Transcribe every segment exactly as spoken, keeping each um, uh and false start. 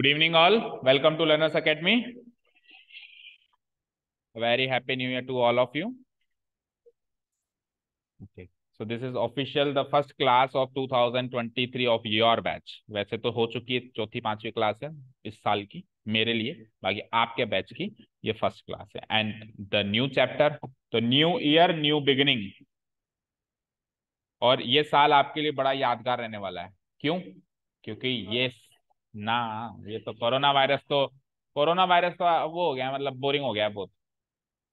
Good evening all. Welcome to Learners' Academy. A very happy new year to all of you. Okay. So this is official the first class of twenty twenty-three of your batch. वैसे तो हो चुकी है चौथी पांचवी class है इस साल की मेरे लिए, बाकी आपके बैच की ये फर्स्ट क्लास है. एंड द न्यू चैप्टर, तो न्यू ईयर न्यू बिगिनिंग, और ये साल आपके लिए बड़ा यादगार रहने वाला है. क्यों? क्योंकि ये ना ये तो कोरोना वायरस तो कोरोना वायरस तो वो हो गया, मतलब बोरिंग हो गया बहुत.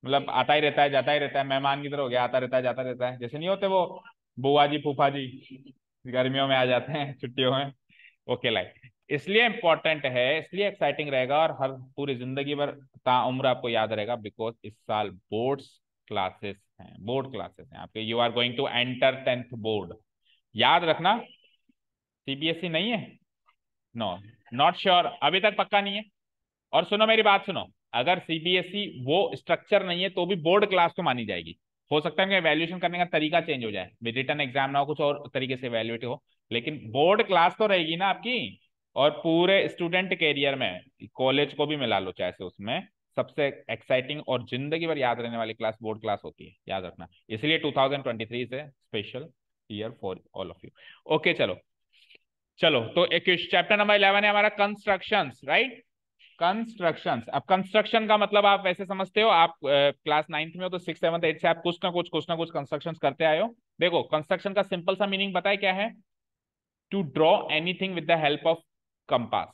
मतलब आता ही रहता है जाता ही रहता है, मेहमान की तरह हो गया, आता रहता है जाता रहता है. जैसे नहीं होते वो बुआ जी फूफा जी गर्मियों में आ जाते हैं छुट्टियों में. ओके लाइक इसलिए इम्पोर्टेंट है, इसलिए एक्साइटिंग रहेगा और हर पूरी जिंदगी भर ताउम्र आपको याद रहेगा. बिकॉज इस साल बोर्ड्स क्लासेस हैं, बोर्ड क्लासेस हैं आपके. You are going to enter tenth board. याद रखना सीबीएसई नहीं है, नो नॉट श्योर, अभी तक पक्का नहीं है. और सुनो मेरी बात सुनो, अगर सीबीएसई वो स्ट्रक्चर नहीं है तो भी बोर्ड क्लास तो मानी जाएगी. हो सकता है कि एवेल्यूएशन करने का तरीका चेंज हो जाए, रिटन एग्जाम ना हो, कुछ और तरीके से एवेल्युएट हो, लेकिन बोर्ड क्लास तो रहेगी ना आपकी. और पूरे स्टूडेंट कैरियर में कॉलेज को भी मिला लो चाहे से, उसमें सबसे एक्साइटिंग और जिंदगी भर याद रहने वाली क्लास बोर्ड क्लास होती है. याद रखना, इसलिए two thousand twenty three is a special year for all of you. Okay चलो चलो, तो चैप्टर नंबर इलेवन है हमारा कंस्ट्रक्शंस. Right, constructions. अब कंस्ट्रक्शन का मतलब आप वैसे समझते हो, आप क्लास नाइन्थ में हो तो सिक्स सेवंथ एट से आप कुछ ना कुछ कुछ ना कुछ कंस्ट्रक्शंस करते आए हो. देखो कंस्ट्रक्शन का सिंपल सा मीनिंग पता है क्या है? To draw anything with the help of compass.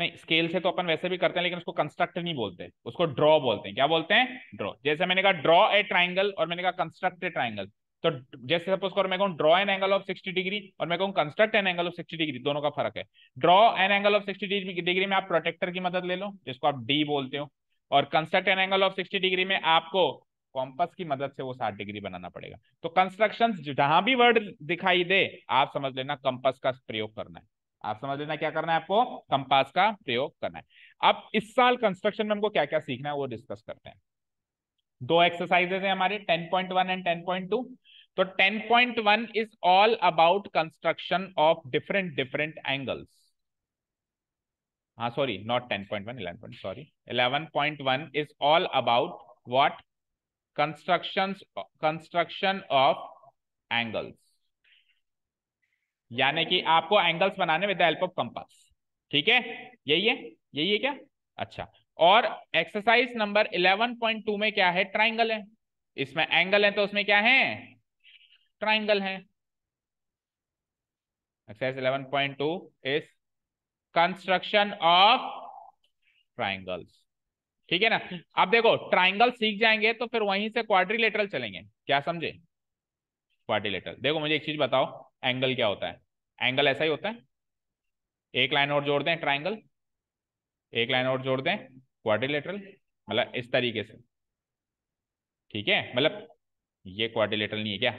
नहीं, स्केल से तो अपन वैसे भी करते हैं, लेकिन उसको कंस्ट्रक्ट नहीं बोलते, उसको ड्रॉ बोलते हैं. क्या बोलते हैं? ड्रॉ. जैसे मैंने कहा ड्रॉ ए ट्राइंगल और मैंने कहा कंस्ट्रक्ट ए ट्राइंगल, तो जैसे सपोज करो मैं कहूँ draw an angle of sixty degree और मैं कहूँ construct an angle of sixty degree, दोनों का फर्क है. Draw an angle of sixty degree में आप प्रोट्रैक्टर की मदद ले लो जिसको आप डी बोलते हो, और construct an angle of sixty degree में आपको कॉम्पस की मदद से वो साठ डिग्री बनाना पड़ेगा. तो कंस्ट्रक्शंस जहां भी वर्ड दिखाई दे आप समझ लेना कंपास का प्रयोग करना है. आप समझ लेना क्या करना है आपको, कंपास का प्रयोग करना है. अब इस साल कंस्ट्रक्शन में हमको क्या क्या सीखना है वो डिस्कस करते हैं. दो एक्सरसाइजेज हैं हमारे ten point one and ten point two. तो ten point one is all about construction of different different angles. हाँ sorry, not ten point one, eleven point one, sorry eleven point one is all about what? Constructions, construction of angles, यानी कि आपको angles बनाने with the help of compass. ठीक है, यही है यही है क्या? अच्छा. और exercise number eleven point two में क्या है? ट्राइंगल है, इसमें एंगल है तो उसमें क्या है? ट्राइंगल है. Exercise eleven point two is construction of triangles. ठीक है ना? अब देखो ट्राइंगल सीख जाएंगे तो फिर वहीं से क्वाड्रिलेटरल चलेंगे. क्या समझे? क्वाड्रिलेटरल. देखो मुझे एक चीज बताओ, एंगल क्या होता है? एंगल ऐसा ही होता है, एक लाइन और जोड़ दें ट्राइंगल, एक लाइन और जोड़ दें क्वाड्रिलेटरल, मतलब इस तरीके से. ठीक है, मतलब ये क्वाड्रिलेटरल नहीं है क्या?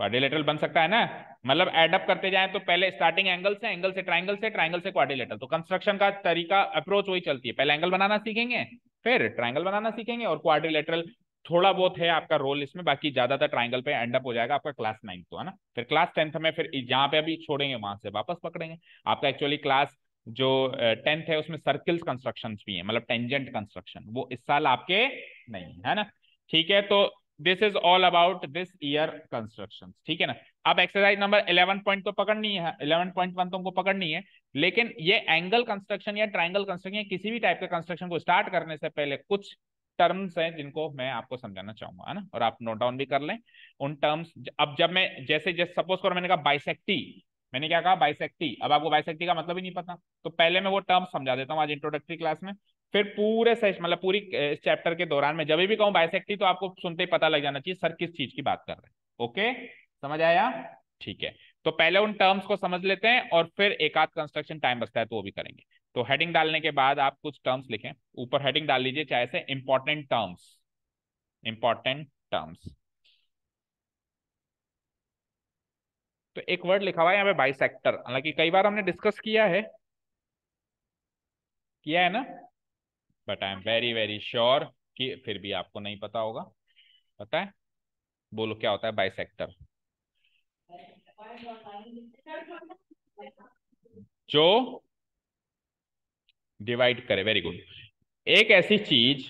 क्वाड्रिलेटरल बन सकता है ना. मतलब एडअप करते जाएं तो पहले स्टार्टिंग एंगल से, एंगल से ट्राइंगल से, ट्राइंगल से क्वाड्रिलेटरल. तो कंस्ट्रक्शन का तरीका अप्रोच वही चलती है, पहले एंगल बनाना सीखेंगे, फिर ट्राइंगल बनाना सीखेंगे, और क्वाड्रिलेटरल थोड़ा बहुत है आपका रोल इसमें, बाकी ज्यादातर ट्राइंगल पे एंड अप हो जाएगा आपका क्लास नाइन्थ तो, है ना. फिर क्लास टेंथ में फिर जहां पे अभी छोड़ेंगे वहां से वापस पकड़ेंगे. आपका एक्चुअली क्लास जो टेंथ है उसमें सर्किल्स कंस्ट्रक्शंस भी है, मतलब टेंजेंट कंस्ट्रक्शन, वो इस साल आपके नहीं है ना. ठीक है, तो this is all about this year constructions. ठीक है ना. अब एक्सरसाइज नंबर इलेवन पॉइंट तो पकड़नी है, इलेवन पॉइंट वन तो हमको पकड़नी है, लेकिन ये एंगल कंस्ट्रक्शन या ट्राइंगल कंस्ट्रक्शन या किसी भी टाइप के कंस्ट्रक्शन को स्टार्ट करने से पहले कुछ टर्म्स हैं जिनको मैं आपको समझाना चाहूंगा, है ना. और आप नोट डाउन भी कर लें उन टर्म्स. अब जब मैं जैसे जैसे सपोज करो मैंने कहा बाइसेक्टी, मैंने क्या कहा? बाइसेक्टी. अब आपको बाइसेक्टी का मतलब ही नहीं पता, तो पहले मैं वो टर्म समझा देता हूँ आज इंट्रोडक्टरी क्लास में. फिर पूरे सेशन मतलब पूरी चैप्टर के दौरान मैं जब भी कहूँ बाइसेक्टी तो आपको सुनते ही पता लग जाना चाहिए सर किस चीज की बात कर रहे हैं. ओके, समझ आया? ठीक है, तो पहले उन टर्म्स को समझ लेते हैं और फिर एक आध कंस्ट्रक्शन टाइम बचता है तो वो भी करेंगे. तो हेडिंग डालने के बाद आप कुछ टर्म्स लिखें, ऊपर हेडिंग डाल लीजिए चाहे से इंपॉर्टेंट टर्म्स, इंपॉर्टेंट टर्म्स. तो एक वर्ड लिखा हुआ है यहाँ पे बाइसेक्टर, हालांकि कई बार हमने डिस्कस किया है किया है ना, but I am very very sure कि फिर भी आपको नहीं पता होगा. पता है? बोलो क्या होता है बाइसेक्टर? जो डिवाइड करे। Very good. एक ऐसी चीज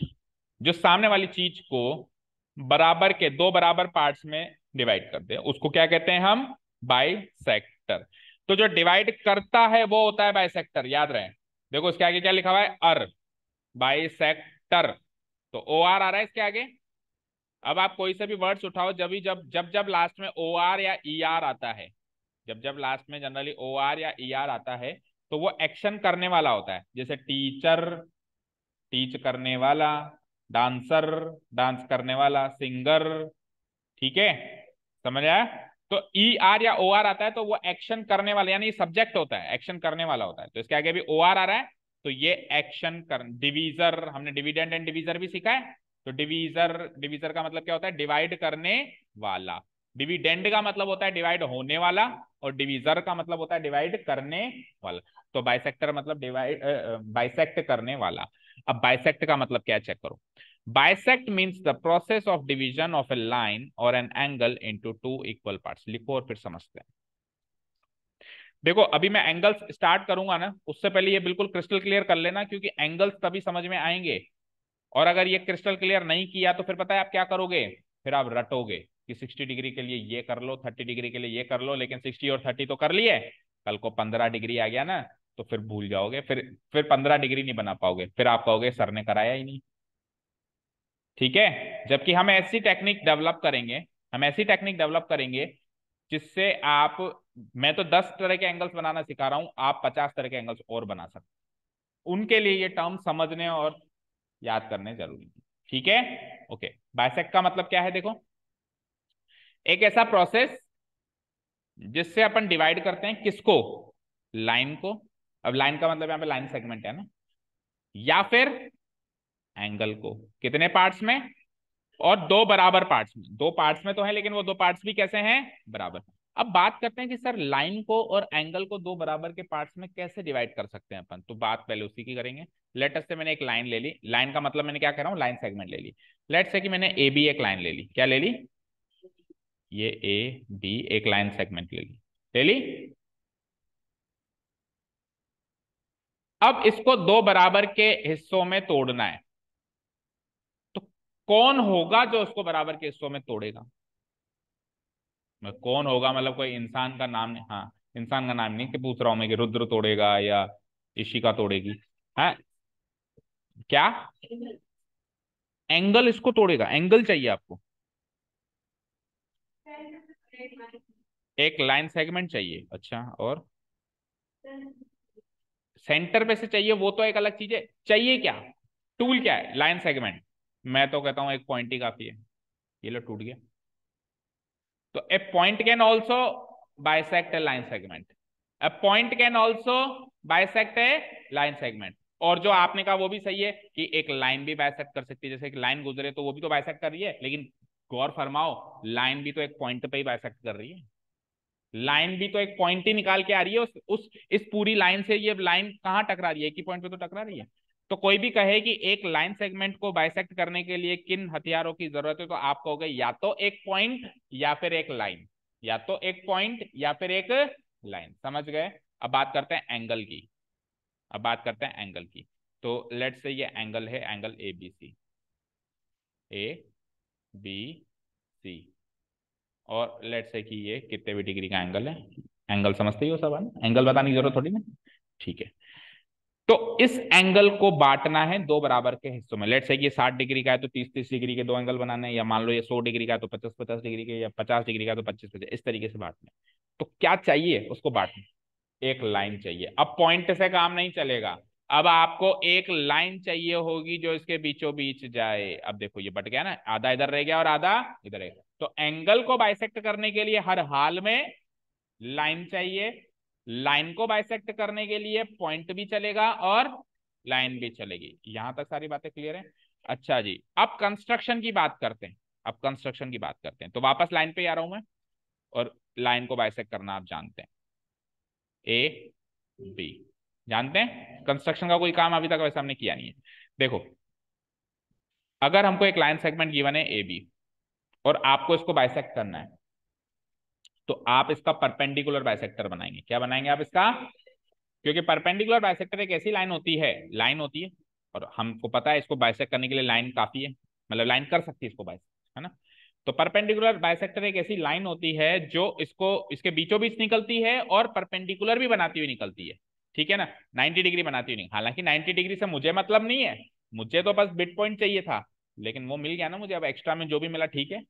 जो सामने वाली चीज को बराबर के दो बराबर पार्ट्स में डिवाइड करते हैं उसको क्या कहते हैं हम? बाइसेक्टर। तो जो डिवाइड करता है वो होता है बाइसेक्टर। याद रहे, देखो इसके आगे क्या लिखा हुआ है? Uh, bisector. तो ओ आर आ रहा है इसके आगे। अब आप कोई से भी वर्ड्स उठाओ, जब भी जब जब जब लास्ट में ओ आर या ई आर आता है, जब जब लास्ट में जनरली ओ आर या ई आर आता है तो वो एक्शन करने वाला होता है। जैसे टीचर, टीच करने वाला, डांसर, डांस करने वाला, सिंगर। ठीक है, समझ आया? तो ई आर या ओ आर आता है तो वो एक्शन करने वाला यानी सब्जेक्ट होता है, एक्शन करने वाला होता है। तो इसके आगे भी ओ आर आ रहा है तो ये एक्शन कर। डिवीजर, हमने डिविडेंड एंड डिवीजर भी सीखा है। तो डिवीजर, डिवीजर का मतलब क्या होता है? डिवाइड करने वाला। डिविडेंड का मतलब होता है डिवाइड होने वाला और डिवीजर का मतलब होता है डिवाइड करने वाला। तो बाइसेक्टर मतलब डिवाइड, बाइसेक्ट करने वाला। अब बाइसेक्ट का मतलब क्या है चेक करो। Bisect means the process of division of a line और an angle into two equal parts. लिखो और फिर समझते हैं। देखो अभी मैं एंगल्स स्टार्ट करूंगा ना, उससे पहले ये बिल्कुल क्रिस्टल क्लियर कर लेना, क्योंकि एंगल्स तभी समझ में आएंगे। और अगर ये क्रिस्टल क्लियर नहीं किया तो फिर पता है आप क्या करोगे? फिर आप रटोगे कि सिक्सटी डिग्री के लिए ये कर लो, थर्टी डिग्री के लिए ये कर लो, लेकिन सिक्सटी और थर्टी तो कर लिए, कल को पंद्रह डिग्री आ गया ना तो फिर भूल जाओगे, फिर फिर पंद्रह डिग्री नहीं बना पाओगे, फिर आप कहोगे सर ने कराया ही नहीं। ठीक है, जबकि हम ऐसी टेक्निक डेवलप करेंगे, हम ऐसी टेक्निक डेवलप करेंगे जिससे आप, मैं तो दस तरह के एंगल्स बनाना सिखा रहा हूं, आप पचास तरह के एंगल्स और बना सकते हैं। उनके लिए ये टर्म समझने और याद करने जरूरी है। ठीक है, ओके। बाइसेक्ट का मतलब क्या है? देखो, एक ऐसा प्रोसेस जिससे अपन डिवाइड करते हैं किसको? लाइन को। अब लाइन का मतलब यहाँ पे लाइन सेगमेंट है ना, या फिर एंगल को। कितने पार्ट्स में? और दो बराबर पार्ट्स में। दो पार्ट्स में तो है, लेकिन वो दो पार्ट्स भी कैसे हैं? बराबर। अब बात करते हैं कि सर लाइन को और एंगल को दो बराबर के पार्ट्स में कैसे डिवाइड कर सकते हैं अपन। तो बात पहले उसी की करेंगे। लेट से मैंने एक लाइन ले ली, लाइन का मतलब मैंने क्या कह रहा हूँ? लाइन सेगमेंट ले ली। लेट से कि मैंने ए बी एक लाइन ले ली। क्या ले ली? ये ए बी एक लाइन सेगमेंट ले ली। ले ली। अब इसको दो बराबर के हिस्सों में तोड़ना है। तो कौन होगा जो उसको बराबर के हिस्सों में तोड़ेगा? मैं कौन होगा मतलब कोई इंसान का नाम नहीं। हाँ, इंसान का नाम नहीं कि पूछ रहा हूं मैं कि रुद्र तोड़ेगा या इशिका तोड़ेगी। हाँ, क्या एंगल इसको तोड़ेगा? एंगल चाहिए आपको, एक लाइन सेगमेंट चाहिए। अच्छा, और सेंटर पे से चाहिए, वो तो एक अलग चीज है। चाहिए क्या? टूल क्या है? Line segment. मैं तो कहता हूं एक पॉइंट ही काफी है। ये लो, टूट गया। तो a point can also bisect a line segment. A point can also bisect a line segment. और जो आपने कहा वो भी सही है कि एक लाइन भी बाइसेक्ट कर सकती है। जैसे एक लाइन गुजरे तो वो भी तो बाइसेक्ट कर रही है, लेकिन गौर फरमाओ लाइन भी तो एक पॉइंट पे ही बाइसेक्ट कर रही है। लाइन भी तो एक पॉइंट ही निकाल के आ रही है। उस उस इस पूरी लाइन से ये लाइन कहाँ टकरा रही है? एक ही पॉइंट पे तो टकरा रही है। तो कोई भी कहे कि एक लाइन सेगमेंट को बाइसेक्ट करने के लिए किन हथियारों की जरूरत है, तो आप कहोगे या तो एक पॉइंट या फिर एक लाइन, या तो एक पॉइंट या फिर एक लाइन। समझ गए? अब बात करते हैं एंगल की। अब बात करते हैं एंगल की। तो लेट्स से ये एंगल है, angle A B C, A B C. और लेट्स से कि ये कितने भी डिग्री का एंगल है। एंगल समझते ही हो सब, है एंगल बताने की जरूरत थोड़ी ना। ठीक है, तो इस एंगल को बांटना है दो बराबर के हिस्सों में। लेट्स से कि ये साठ डिग्री का है तो तीस तीस डिग्री के दो एंगल बनाने हैं, या मान लो ये सौ डिग्री का है तो पचास पचास डिग्री के, या पचास डिग्री का तो पच्चीस पच्चीस, इस तरीके से बांटना है। तो क्या चाहिए उसको बांटने? एक लाइन चाहिए। अब पॉइंट से काम नहीं चलेगा, अब आपको एक लाइन चाहिए होगी जो इसके बीचों बीच जाए। अब देखो ये बट गया ना, आधा इधर रह गया और आधा इधर रह गया। तो एंगल को बाइसेक्ट करने के लिए हर हाल में लाइन चाहिए। लाइन को बाइसेक्ट करने के लिए पॉइंट भी चलेगा और लाइन भी चलेगी। यहां तक सारी बातें क्लियर है? अच्छा जी, अब कंस्ट्रक्शन की बात करते हैं। अब कंस्ट्रक्शन की बात करते हैं तो वापस लाइन पे आ रहा हूं मैं, और लाइन को बाइसेक्ट करना आप जानते हैं, ए बी जानते हैं। कंस्ट्रक्शन का कोई काम अभी तक वैसे हमने किया नहीं है। देखो, अगर हमको एक लाइन सेगमेंट गिवन है ए बी और आपको इसको बाइसेक्ट करना है, तो आप इसका परपेंडिकुलर बाइसेक्टर बनाएंगे। क्या बनाएंगे आप इसका? क्योंकि परपेंडिकुलर बाइसेक्टर एक ऐसी लाइन होती है लाइन होती है और हमको पता है इसको बाइसेक्ट करने के लिए लाइन काफी है, मतलब लाइन कर सकती है इसको बाइसेक्ट, है ना। तो परपेंडिकुलर बाइसेक्टर एक ऐसी लाइन होती है जो इसको इसके बीचों बीच निकलती है और परपेंडिकुलर भी बनाती हुई निकलती है, ठीक है ना, नाइन्टी डिग्री बनाती हुई। हालांकि नाइन्टी डिग्री से मुझे मतलब नहीं है, मुझे तो बस मिड पॉइंट चाहिए था, लेकिन वो मिल गया ना मुझे। अब एक्स्ट्रा में जो भी मिला ठीक है।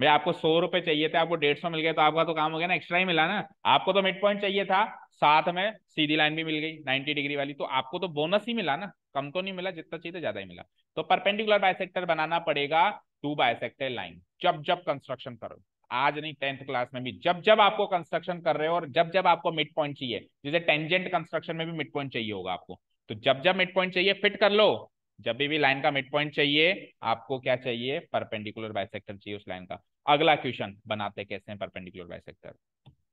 भाई आपको सौ रुपए चाहिए थे, आपको डेढ़ सौ मिल गए, तो आपका तो काम हो गया ना, एक्स्ट्रा ही मिला ना। आपको तो मिड पॉइंट चाहिए था, साथ में सीधी लाइन भी मिल गई नाइन्टी डिग्री वाली, तो आपको तो बोनस ही मिला ना, कम तो नहीं मिला, जितना चाहिए ज्यादा ही मिला। तो परपेंडिकुलर बाइसेक्टर बनाना पड़ेगा टू बाइसेक्टर लाइन। जब जब कंस्ट्रक्शन करो, आज नहीं टेंथ क्लास में भी, जब जब आपको कंस्ट्रक्शन कर रहे हो और जब जब आपको मिड पॉइंट चाहिए, जैसे टेंजेंट कंस्ट्रक्शन में भी मिड पॉइंट चाहिए होगा आपको, तो जब जब मिड पॉइंट चाहिए फिट कर लो। जब भी, भी लाइन का मिड पॉइंट चाहिए आपको, क्या चाहिए, परपेंडिकुलर बाइसेक्टर चाहिए उस लाइन का। अगला क्वेश्चन, बनाते कैसे हैं परपेंडिकुलर बाइसेक्टर?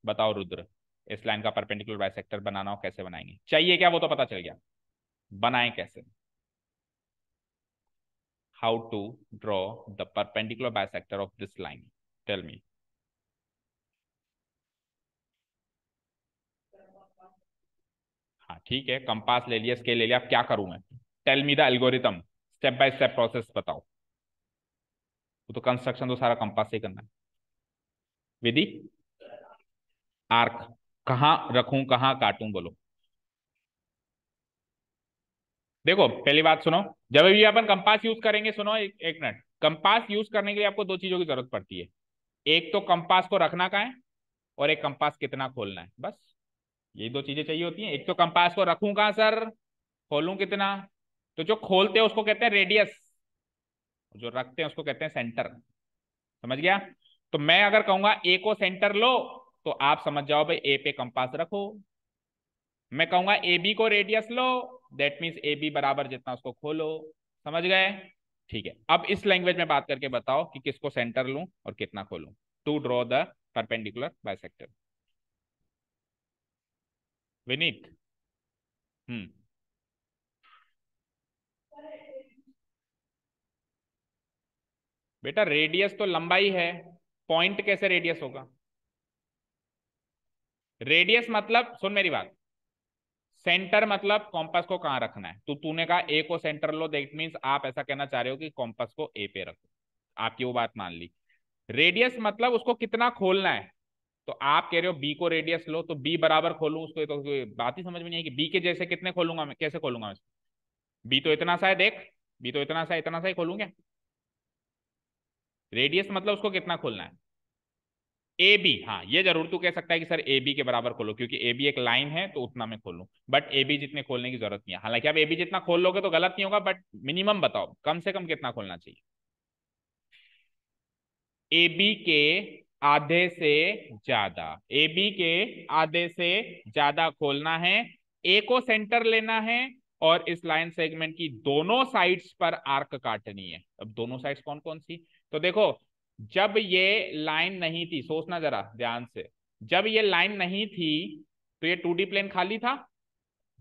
बताओ रुद्र, इस लाइन का परपेंडिकुलर बाइसेक्टर बनाना हो, कैसे बनाएंगे? चाहिए क्या वो तो पता चल गया, बनाएं कैसे। How to draw the perpendicular bisector of this line, tell me. हाँ ठीक है, कंपास ले लिया, स्केल ले लिया, अब क्या करूं मैं? Tell me the algorithm, step by step process बताओ। वो तो कंस्ट्रक्शन तो सारा कंपास से करना है। विधि, आर्क कहाँ रखूं, कहाँ काटूं, बोलो। देखो पहली बात सुनो, जब भी अपन कंपास यूज करेंगे, सुनो एक, एक मिनट, कंपास यूज करने के लिए आपको दो चीजों की जरूरत पड़ती है। एक तो कंपास को रखना का है और एक कंपास कितना खोलना है, बस ये दो चीजें चाहिए होती हैं। एक तो कंपास को रखूं कहाँ सर, खोलूं कितना, तो जो खोलते हैं उसको कहते हैं रेडियस, जो रखते हैं उसको कहते हैं सेंटर, समझ गया। तो मैं अगर कहूंगा ए को सेंटर लो, तो आप समझ जाओ भाई ए पे कंपास रखो। मैं कहूंगा ए बी को रेडियस लो, दैट मीन्स ए बी बराबर जितना उसको खोलो, समझ गए, ठीक है। अब इस लैंग्वेज में बात करके बताओ कि किसको सेंटर लूं और कितना खोलूं, to draw the perpendicular bisector. Vineet, हम्म बेटा रेडियस तो लंबाई है, पॉइंट कैसे रेडियस होगा? रेडियस मतलब, सुन मेरी बात, सेंटर मतलब कॉम्पस को कहां रखना है। तो तूने कहा ए को सेंटर लो, दैट मींस आप ऐसा कहना चाह रहे हो कि कॉम्पस को ए पे रखो, आपकी वो बात मान ली। रेडियस मतलब उसको कितना खोलना है, तो आप कह रहे हो बी को रेडियस लो, तो बी बराबर खोलूं उसको, तो बात ही समझ में नहीं आई कि बी के जैसे कितने खोलूंगा मैं, कैसे खोलूंगा मैं? बी तो इतना सा है, देख बी तो इतना सा इतना सा ही खोलूंगा। रेडियस मतलब उसको कितना खोलना है, ए बी। हाँ ये जरूर तू कह सकता है कि सर ए बी के बराबर खोलो, क्योंकि ए बी एक लाइन है तो उतना मैं खोलूं, बट ए बी जितने खोलने की जरूरत नहीं है। हालांकि आप ए बी जितना खोल लोगे तो गलत नहीं होगा, बट मिनिमम बताओ कम से कम कितना खोलना चाहिए। ए बी के आधे से ज्यादा, ए बी के आधे से ज्यादा खोलना है, ए को सेंटर लेना है और इस लाइन सेगमेंट की दोनों साइड्स पर आर्क काटनी है। अब दोनों साइड्स कौन कौन सी, तो देखो जब ये लाइन नहीं थी, सोचना जरा ध्यान से, जब ये लाइन नहीं थी तो ये टू डी प्लेन खाली था।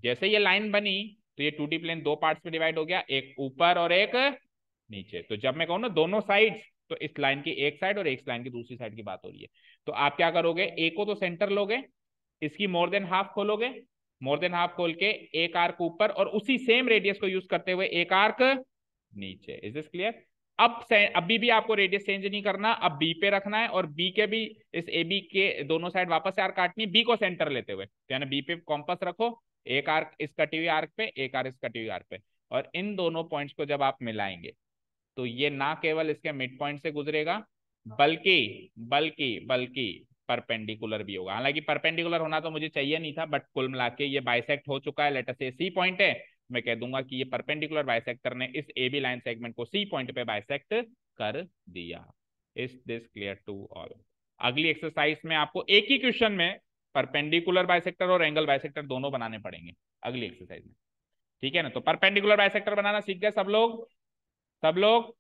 जैसे ये लाइन बनी तो ये टू डी प्लेन दो पार्ट्स में डिवाइड हो गया, एक ऊपर और एक नीचे। तो जब मैं कहूँ ना दोनों साइड्स, तो इस लाइन की एक साइड और एक लाइन की दूसरी साइड की बात हो रही है। तो आप क्या करोगे, ए को तो सेंटर लोगे, इसकी मोर देन हाफ खोलोगे, मोर देन हाफ खोल के एक आर्क ऊपर और उसी सेम रेडियस को यूज करते हुए एक आर्क नीचे। Is this clear? अब अभी भी आपको रेडियस चेंज नहीं करना, अब बी पे रखना है और बी के भी इस ए बी के दोनों साइड वापस आर्क काटनी, बी को सेंटर लेते हुए, यानी बी पे कॉम्पस रखो, एक आर्क इस कटी हुई आर्क पे, एक आर्क इस कटी हुई आर्क पे, और इन दोनों पॉइंट्स को जब आप मिलाएंगे तो ये ना केवल इसके मिड पॉइंट से गुजरेगा बल्कि बल्कि बल्कि परपेंडिकुलर भी होगा। हालांकि परपेंडिकुलर होना तो मुझे चाहिए नहीं था, बट कुल मिला के ये बाइसेक्ट हो चुका है, लेट अस से सी पॉइंट है, मैं कह दूंगा कि ये परपेंडिकुलर बाइसेक्टर ने इस ए बी लाइन सेगमेंट को सी पॉइंट पे बाइसेक्ट कर दिया। Is this clear to all? अगली एक्सरसाइज में आपको एक ही क्वेश्चन में परपेंडिकुलर बाइसेक्टर और एंगल बाइसेक्टर दोनों बनाने पड़ेंगे अगली एक्सरसाइज में, ठीक है ना। तो परपेंडिकुलर बाइसेक्टर बनाना सीख गए सब लोग? सब लोग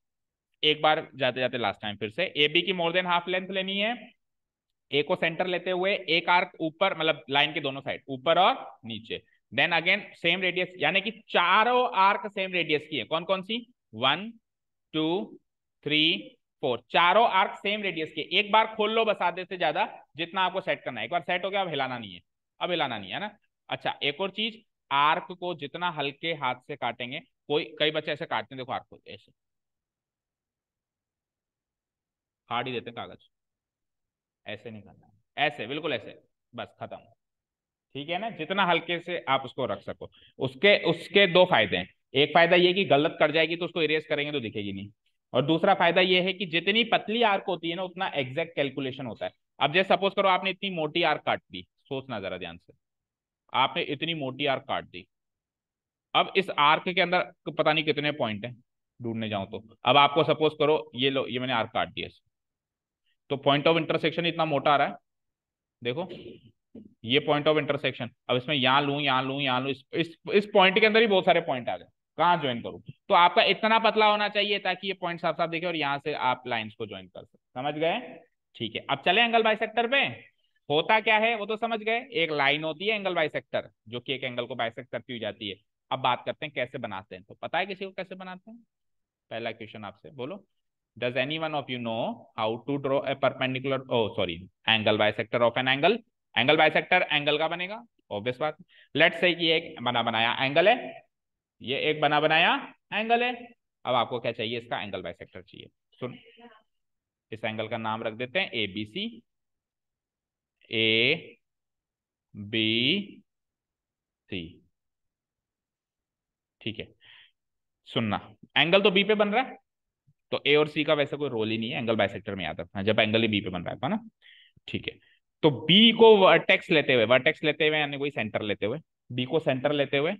एक बार जाते जाते लास्ट टाइम फिर से, ए बी की मोर देन हाफ लेंथ लेनी है, ए को सेंटर लेते हुए एक आर्क ऊपर, मतलब लाइन के दोनों साइड ऊपर और नीचे, देन अगेन सेम रेडियस, यानी कि चारों आर्क सेम रेडियस की है। कौन कौन सी? वन टू थ्री फोर, चारों आर्क सेम रेडियस की। एक बार खोल लो बस आधे से ज्यादा, जितना आपको सेट करना है। एक बार सेट हो गया, अब हिलाना नहीं है, अब हिलाना नहीं है ना। अच्छा एक और चीज, आर्क को जितना हल्के हाथ से काटेंगे, कोई कई बच्चे ऐसे काटते हैं देखो आर्क को ऐसे फाड़ ही देते कागज, ऐसे नहीं करना है, ऐसे बिल्कुल ऐसे, बस खत्म, ठीक है ना। जितना हल्के से आप उसको रख सको। उसके उसके दो फायदे हैं, एक फायदा ये कि गलत कर जाएगी तो उसको इरेज करेंगे तो दिखेगी नहीं, और दूसरा फायदा ये है कि जितनी पतली आर्क होती है ना उतना एग्जैक्ट कैलकुलेशन होता है। अब जैसे सपोज करो आपने इतनी मोटी आर्क काट दी, सोचना जरा ध्यान से, आपने इतनी मोटी आर्क काट दी, अब इस आर्क के अंदर पता नहीं कितने पॉइंट हैं, ढूंढने जाऊं तो, अब आपको सपोज करो ये लो ये मैंने आर्क काट दिया, तो पॉइंट ऑफ इंटरसेक्शन इतना मोटा आ रहा है, देखो ये पॉइंट ऑफ इंटरसेक्शन, अब इसमें यहाँ लूँ यहाँ लूँ यहाँ लूँ, इस इस पॉइंट के अंदर ही बहुत सारे पॉइंट आ गए, कहाँ ज्वाइन करूँ? तो आपका इतना पतला होना चाहिए ताकि ये पॉइंट साफ साफ दिखे और यहाँ से आप लाइंस को ज्वाइन कर सकते, समझ गए? ठीक है, अब चले एंगल बाइसेक्टर पे। होता क्या है वो तो समझ गए, एक लाइन होती है एंगल बाइसेक्टर जो कि एक एंगल को बाइसेक्ट करती हुई जाती है। अब बात करते हैं कैसे बनाते हैं, तो पता है किसी को कैसे बनाते हैं? पहला क्वेश्चन आपसे, बोलो, does any one of you know how to draw a perpendicular oh sorry angle bisector of an angle. Angle bisector angle का बनेगा, ऑब्वियस बात। लेट्स से ये एक बना बनाया एंगल है, ये एक बना बनाया एंगल है। अब आपको क्या चाहिए? इसका एंगल बाइसेक्टर चाहिए। सुन, इस एंगल का नाम रख देते हैं ए B C, A B C, ठीक है। सुनना, एंगल तो बी पे बन रहा है, तो ए और सी का वैसे कोई रोल ही नहीं है एंगल बाइसेक्टर में, याद रखना, जब एंगल ही बी पे बन रहा है ना, ठीक है। तो बी को वर्टेक्स लेते हुए वर्टेक्स लेते हुए यानी कोई सेंटर लेते हुए, बी को सेंटर लेते हुए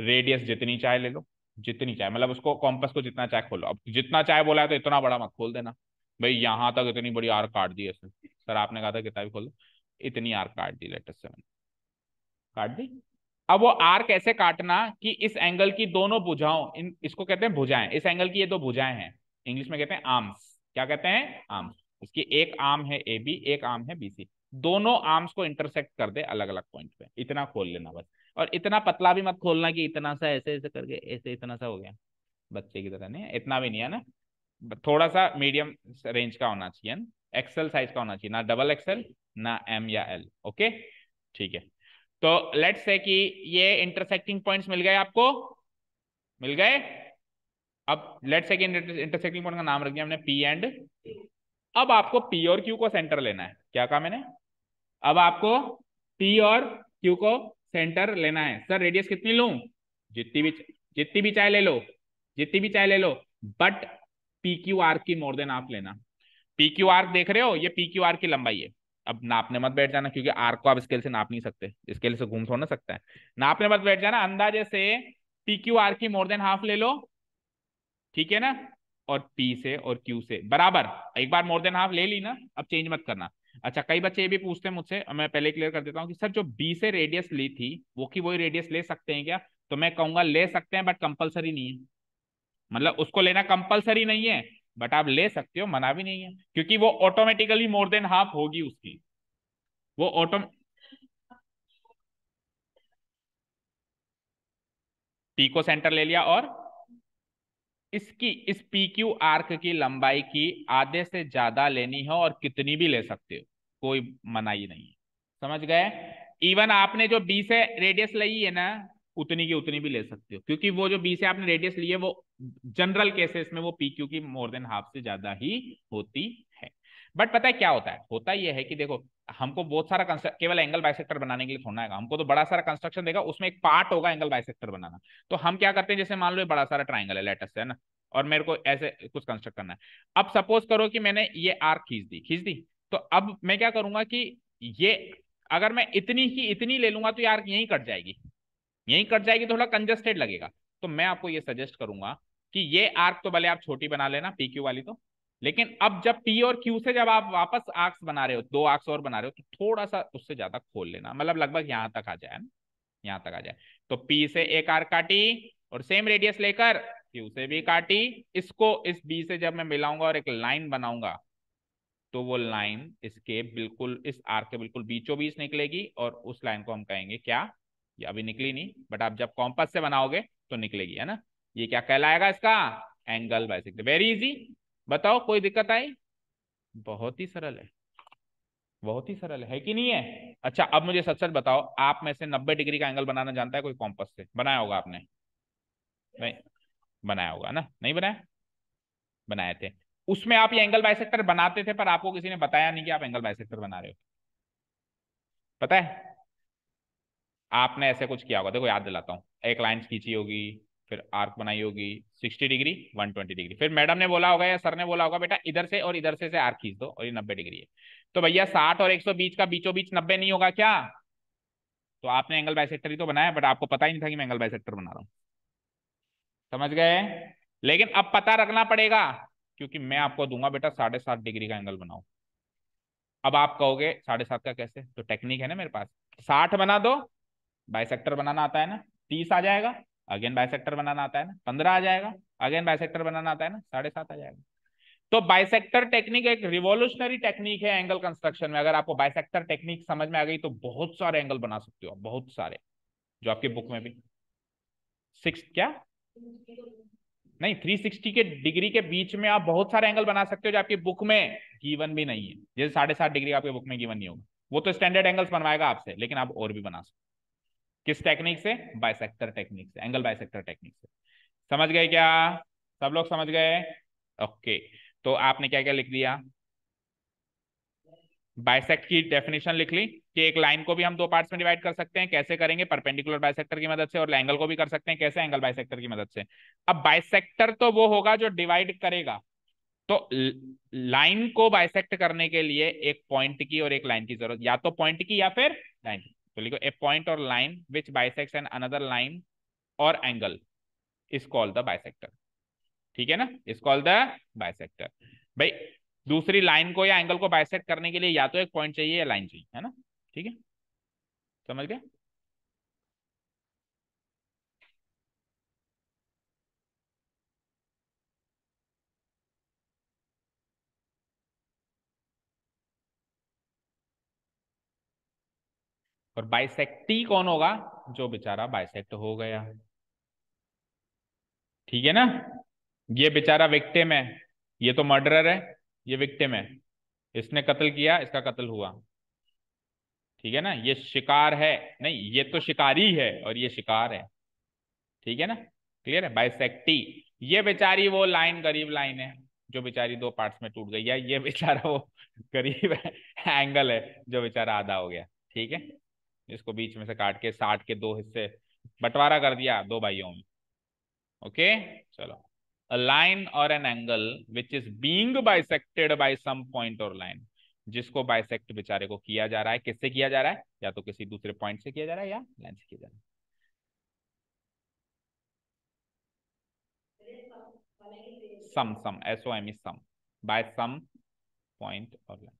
रेडियस जितनी चाहे ले लो, जितनी चाहे, मतलब उसको कॉम्पस को जितना चाहे खोलो। अब जितना चाहे बोला है तो इतना बड़ा मत खोल देना भाई, यहाँ तक इतनी बड़ी आर्क काट दी है सर, आपने कहा था किताब खोल दो, इतनी आर्क काट दी, लेटेस्ट से मैंने काट दी। अब वो आर्क ऐसे काटना कि इस एंगल की दोनों भुजाओं, इन इसको कहते हैं भुजाएं, इस एंगल की ये दो भुजाएं हैं, इंग्लिश में कहते हैं आर्म्स। क्या कहते हैं? आर्म्स। इसकी एक आर्म है ए बी, एक आर्म है बी सी, दोनों आर्म्स को इंटरसेक्ट कर दे अलग अलग पॉइंट पे, इतना खोल लेना बस। और इतना पतला भी मत खोलना कि इतना सा ऐसे ऐसे करके ऐसे इतना सा हो गया, बच्चे की तरह नहीं, इतना भी नहीं है ना, थोड़ा सा मीडियम रेंज का होना चाहिए ना, एक्सेल साइज का होना चाहिए, ना डबल एक्सेल ना एम या एल। ओके, ठीक है। तो लेट्स से कि ये इंटरसेक्टिंग पॉइंट्स मिल गए आपको, मिल गए। अब लेट्स से कि इंटरसेक्टिंग पॉइंट का नाम रख दिया हमने पी एंड। अब आपको पी और क्यू को सेंटर लेना है। क्या कहा मैंने? अब आपको पी और क्यू को सेंटर लेना है। सर रेडियस कितनी लूं? जितनी भी जितनी भी चाहे ले लो, जितनी भी चाहे ले लो, बट पी क्यू आर्क की मोर देन आप लेना। पी क्यू आर्क देख रहे हो, ये पी क्यू आर्क की लंबाई है। अब नापने मत बैठ जाना, क्योंकि आर्क को आप स्केल से नाप नहीं सकते, स्केल से घूम थोड़ा सकता है, नापने मत बैठ जाना। अंदाजे से पी क्यू आर्क की मोर देन हाफ ले लो, ठीक है ना, और पी से और क्यू से बराबर। एक बार मोर देन हाफ ले ली ना, अब चेंज मत करना। अच्छा, कई बच्चे ये भी पूछते हैं मुझसे, मैं पहले क्लियर कर देता हूँ कि सर जो बी से रेडियस ली थी वो की वही रेडियस ले सकते हैं क्या? तो मैं कहूंगा ले सकते हैं, बट कंपल्सरी नहीं है, मतलब उसको लेना कंपल्सरी नहीं है, बट आप ले सकते हो, मना भी नहीं है, क्योंकि वो ऑटोमेटिकली मोर देन हाफ होगी उसकी, वो ऑटो पी को सेंटर ले लिया। और इसकी इस पी क्यू आर्क की लंबाई की आधे से ज्यादा लेनी हो और कितनी भी ले सकते हो, कोई मनाही नहीं है, समझ गए? इवन आपने जो बी से रेडियस ली है ना, उतनी की उतनी भी ले सकते हो, क्योंकि वो जो बी से आपने रेडियस ली है वो जनरल केसेस में वो पी क्यू की मोर देन हाफ से ज्यादा ही होती है। बट पता है क्या होता है? होता यह है कि देखो, हमको बहुत सारा कंस्ट्रक्ट केवल एंगल बाइसेक्टर बनाने के लिए थोड़ा आएगा, हमको तो बड़ा सारा कंस्ट्रक्शन देगा, उसमें एक पार्ट होगा एंगल बाइसेक्टर बनाना। तो हम क्या करते हैं, जैसे मान लो ये बड़ा सारा ट्राइंगल है, लेटेस्ट है ना, और मेरे को ऐसे कुछ कंस्ट्रक्ट करना है। अब सपोज करो कि मैंने ये आर्क खींच दी खींच दी तो अब मैं क्या करूंगा कि ये अगर मैं इतनी ही इतनी ले लूंगा तो ये आर्क यहीं कट जाएगी, यहीं कट जाएगी, थोड़ा कंजस्टेड लगेगा। तो मैं आपको ये सजेस्ट करूंगा कि ये आर्क तो भले आप छोटी बना लेना पी क्यू वाली तो, लेकिन अब जब पी और क्यू से जब आप वापस आर्क्स बना रहे हो, दो आर्क्स और बना रहे हो, तो थोड़ा सा उससे ज्यादा खोल लेना, मतलब लगभग यहाँ तक आ जाए, यहाँ तक आ जाए। तो पी से एक आर्क काटी और सेम रेडियस लेकर क्यू से भी काटी, इसको इस बी से जब मैं मिलाऊंगा और एक लाइन बनाऊंगा तो वो लाइन इसके बिल्कुल इस आर्क के बिल्कुल बीचों बीच निकलेगी, और उस लाइन को हम कहेंगे क्या, ये अभी निकली नहीं, बट आप जब कॉम्पस से बनाओगे तो निकलेगी, है ना। ये क्या कहलाएगा? इसका एंगल बाइसेक्टर। वेरी इजी, बताओ कोई दिक्कत आई? बहुत ही सरल है। बहुत ही सरल है कि नहीं है। अच्छा अब मुझे सच सच बताओ, आप में से नब्बे डिग्री का एंगल बनाना जानता है कोई? कॉम्पस से बनाया होगा आपने? नहीं बनाया होगा ना, नहीं बनाया? बनाए थे। उसमें आप ये एंगल बाइसेक्टर बनाते थे पर आपको किसी ने बताया नहीं कि आप एंगल बाइसेक्टर बना रहे हो, पता है? आपने ऐसे कुछ किया होगा, देखो याद दिलाता हूँ। एक लाइन खींची होगी, फिर आर्क बनाई होगी साठ डिग्री एक सौ बीस डिग्री, फिर मैडम ने बोला होगा या सर ने बोला होगा बेटा इधर से और इधर से से आर्क खींच दो और ये नब्बे डिग्री है। तो भैया साठ और एक सौ बीच का बीचों बीच नब्बे नहीं होगा क्या? तो आपने एंगल बाइसेक्टर ही तो बनाया, बट आपको पता ही नहीं था कि मैं एंगल बाइसेक्टर बना रहा हूँ। समझ गए? लेकिन अब पता रखना पड़ेगा क्योंकि मैं आपको दूंगा बेटा साढ़े सात डिग्री का एंगल बनाओ। अब आप कहोगे साढ़े सात का कैसे? तो टेक्निक है ना मेरे पास, साठ बना दो, बाइसेक्टर बनाना आता है ना, तीस आ जाएगा, अगेन बाइसेक्टर बनाना आता है ना, पंद्रह आ जाएगा, अगेन बाइसेक्टर बनाना आता है ना, साढ़े सात आ जाएगा। तो बाइसेक्टर टेक्निक एक रिवॉल्यूशनरी टेक्निक है एंगल कंस्ट्रक्शन में। अगर आपको बाइसेक्टर टेक्निक समझ में आ गई तो बहुत सारे एंगल बना सकते हो, बहुत सारे, जो आपकी बुक में भी सिक्स क्या नहीं तीन सौ साठ के डिग्री के बीच में आप बहुत सारे एंगल बना सकते हो जो आपकी बुक में गिवन भी नहीं है। जैसे साढ़े सात डिग्री आपके बुक में गिवन नहीं होगा, वो तो स्टैंडर्ड एंगल्स बनवाएगा आपसे, लेकिन आप और भी बना सकते हो। किस टेक्निक से? बाइसेक्टर टेक्निक से, एंगल बाइसेक्टर टेक्निक से। समझ गए क्या सब लोग? समझ गए? ओके, तो आपने क्या क्या लिख दिया? बाइसेक्ट की डेफिनेशन लिख ली कि एक लाइन को भी हम दो पार्ट्स में डिवाइड कर सकते हैं। कैसे करेंगे? परपेंडिकुलर बाइसेक्टर की मदद से। और एंगल को भी कर सकते हैं कैसे? एंगल बाइसेक्टर की मदद से। अब बाइसेक्टर तो वो होगा जो डिवाइड करेगा, तो लाइन को बाइसेक्ट करने के लिए एक पॉइंट की और एक लाइन की जरूरत, या तो पॉइंट की या फिर लाइन की। तो लिखो ए पॉइंट और line which bisects an another line और angle is called the bisector. ठीक है ना, इज कॉल्ड द बाइसेक्टर। भाई दूसरी लाइन को या एंगल को बाइसेक्ट करने के लिए या तो एक पॉइंट चाहिए या लाइन चाहिए, है ना? ठीक है, समझ गए? और बाइसेक्टी कौन होगा? जो बेचारा बाइसेक्ट हो गया। ठीक है ना, ये बेचारा विक्टिम है, ये तो मर्डरर है, ये विक्टिम है, इसने कत्ल किया, इसका कत्ल हुआ। ठीक है ना, ये शिकार है, नहीं ये तो शिकारी है और ये शिकार है। ठीक है ना, क्लियर है? बाइसेक्टी। ये बेचारी वो लाइन, गरीब लाइन है जो बेचारी दो पार्ट्स में टूट गई, या ये बेचारा वो गरीब एंगल है जो बेचारा आधा हो गया। ठीक है, इसको बीच में से काट के साठ के दो हिस्से बंटवारा कर दिया दो भाइयों में। ओके चलो, A line or an angle which is being bisected by some point or line, जिसको बाइसेक्ट बेचारे को किया जा रहा है, किससे किया जा रहा है? या तो किसी दूसरे पॉइंट से किया जा रहा है या लाइन से किया जा रहा है। Some some S O M E some by some point और line.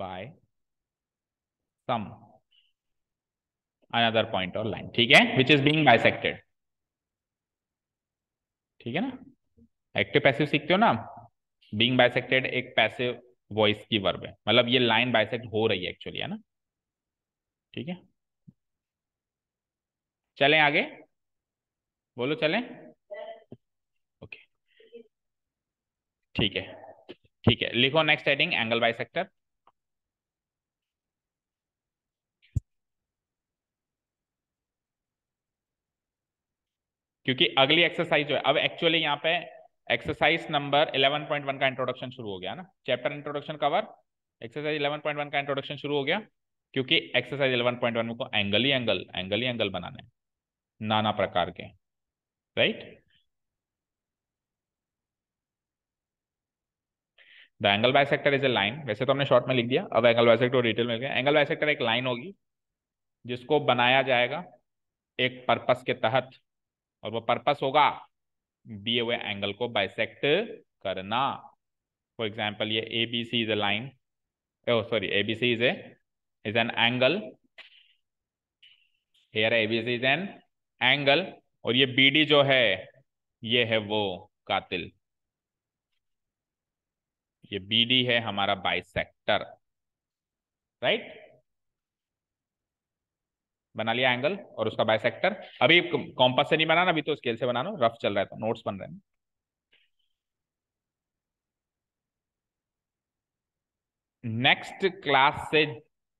By some another point or line, ठीक है, which is being bisected, ठीक है ना? एक्टिव पैसिव सीखते हो ना? being bisected एक पैसिव वॉइस की वर्ब है, मतलब ये लाइन बाइसेक्ट हो रही है एक्चुअली, है ना? ठीक है, चलें आगे, बोलो चलें? ओके ठीक है, ठीक है, लिखो नेक्स्ट हेडिंग एंगल बाइसेक्टर। क्योंकि अगली एक्सरसाइज जो है, अब एक्चुअली यहाँ पे एक्सरसाइज नंबर ग्यारह पॉइंट एक का इंट्रोडक्शन शुरू हो गया ना, चैप्टर इंट्रोडक्शन कवर, एक्सरसाइज ग्यारह पॉइंट एक का इंट्रोडक्शन शुरू हो गया, क्योंकि एक्सरसाइज ग्यारह पॉइंट एक को एंगल ही एंगल एंगल ही एंगल बनाने हैं नाना प्रकार के, right? The angle bisector is a line, वैसे तो हमने शॉर्ट में लिख दिया, अब एंगल बाइसेक्टर डिटेल में लिख दिया। एंगल बाइसेक्टर एक लाइन होगी जिसको बनाया जाएगा एक पर्पस के तहत, और वो पर्पस होगा दिए हुए एंगल को बाइसेक्ट करना। फॉर एग्जाम्पल ये A B C is a line, sorry A B C is a is an angle, here A B C is an angle, और ये बी डी जो है ये है वो कातिल, ये बी डी है हमारा बाइसेक्टर, राइट, बना लिया एंगल और उसका बाइसेक्टर। अभी कॉम्पास से नहीं बनाना, अभी तो स्केल से बनाना, रफ चल रहा है तो नोट्स बन रहे हैं। नेक्स्ट क्लास से